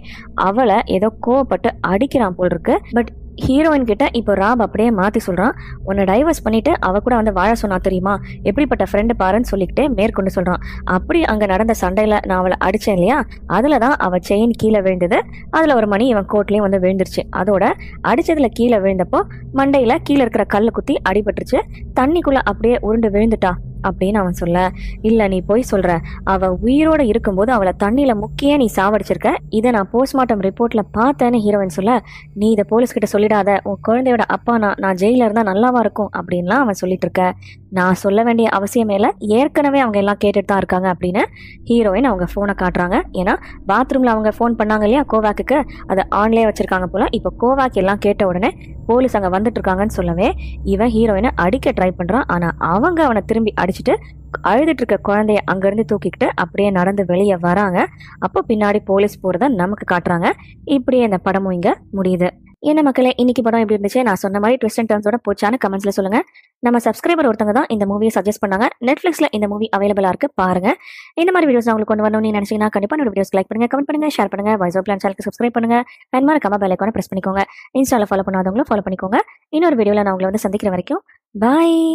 அவளை ஏதோ கோவப்பட்டு அடிக்கிறான் போல் இருக்கு. பட் ஹீரோயின் கிட்ட இப்போ ராப் அப்படியே மாற்றி சொல்கிறான் உன்னை டைவர்ஸ் பண்ணிவிட்டு அவள் கூட வந்து வாழ சொன்னா தெரியுமா, எப்படிப்பட்ட ஃப்ரெண்டு பாருன்னு சொல்லிக்கிட்டே மேற்கொண்டு சொல்கிறான். அப்படி அங்கே நடந்த சண்டையில் நான் அவளை அடித்தேன் இல்லையா, அதில் தான் அவள் செயின் கீழே விழுந்தது, அதில் ஒரு மணி இவன் கோட்லேயும் வந்து விழுந்துருச்சு. அதோட அடித்ததில் கீழே விழுந்தப்போ மண்டையில் கீழே இருக்கிற கல் குத்தி அடிபட்டுருச்சு, தண்ணிக்குள்ளே அப்படியே உருண்டு விழுந்துட்டா அப்படின்னு அவன் சொல்ல இல்லை நீ போய் சொல்கிற, அவள் உயிரோடு இருக்கும்போது அவளை தண்ணியில் முக்கிய நீ சாவடிச்சிருக்க, இதை நான் போஸ்ட்மார்ட்டம் ரிப்போர்ட்டில் பார்த்தேன்னு ஹீரோயின் சொல்ல நீ இதை போலீஸ்கிட்ட சொல்லிடாத, உன் குழந்தையோட அப்பா நான் நான் ஜெயிலில் இருந்தால் நல்லாவா இருக்கும் அப்படின்லாம் அவன் சொல்லிட்டு இருக்க நான் சொல்ல வேண்டிய அவசியமே இல்லை, ஏற்கனவே அவங்க எல்லாம் கேட்டுட்டு தான் இருக்காங்க அப்படின்னு ஹீரோயின் அவங்க ஃபோனை காட்டுறாங்க. ஏன்னா பாத்ரூமில் அவங்க ஃபோன் பண்ணாங்க இல்லையா கோவாக்கு, அதை ஆன்லேயே வச்சுருக்காங்க போல். இப்போ கோவாக்கு எல்லாம் கேட்ட உடனே போலீஸ் அங்கே வந்துட்டு இருக்காங்கன்னு சொல்லவே இவன் ஹீரோயினை அடிக்க ட்ரை பண்ணுறான். ஆனால் அவங்க அவனை திரும்பி அடிச்சுட்டு அழுதுட்டு இருக்க குழந்தைய அங்கேருந்து தூக்கிக்கிட்டு அப்படியே நடந்து வெளியே வராங்க. அப்போ பின்னாடி போலீஸ் போகிறத நமக்கு காட்டுறாங்க. இப்படியே இந்த படமும் இங்கே முடியுது. என்ன மக்களே, இன்னைக்கு படம் எப்படி இருந்துச்சு? நான் சொன்ன மாதிரி ட்விஸ்ட் அண்ட் டர்ன்ஸோட போச்சான்னு கமெண்ட்ஸில் சொல்லுங்கள். நம்ம சப்ஸ்கிரைபர் ஒருத்தங்க தான் இந்த மூவியை சஜஸ்ட் பண்ணாங்க. நெட்ஃப்ளிக்ஸில் இந்த மூவி அவைலபிளாக இருக்குது, பாருங்கள். இந்த மாதிரி வீடியோஸ் நான் உங்களுக்கு கொண்டு வரணும்னு நினச்சிங்கன்னா கண்டிப்பாக என்னோட வீடியோஸ் லைக் பண்ணுங்கள், கமெண்ட் பண்ணுங்கள், ஷேர் பண்ணுங்கள், வாய்ஸ் ஓவர் பிளானட் சேனலுக்கு சப்ஸ்கிரைப் பண்ணுங்கள், அண்ட் மறக்காம பெல் ஐக்கானை ப்ரெஸ் பண்ணிக்கோங்க. இன்ஸ்டாவில் ஃபாலோ பண்ணாதவங்களும் ஃபாலோ பண்ணிக்கோங்க. இன்னொரு வீடியோவில் நான் உங்களை வந்து சந்திக்கிற வரைக்கும் பாய்.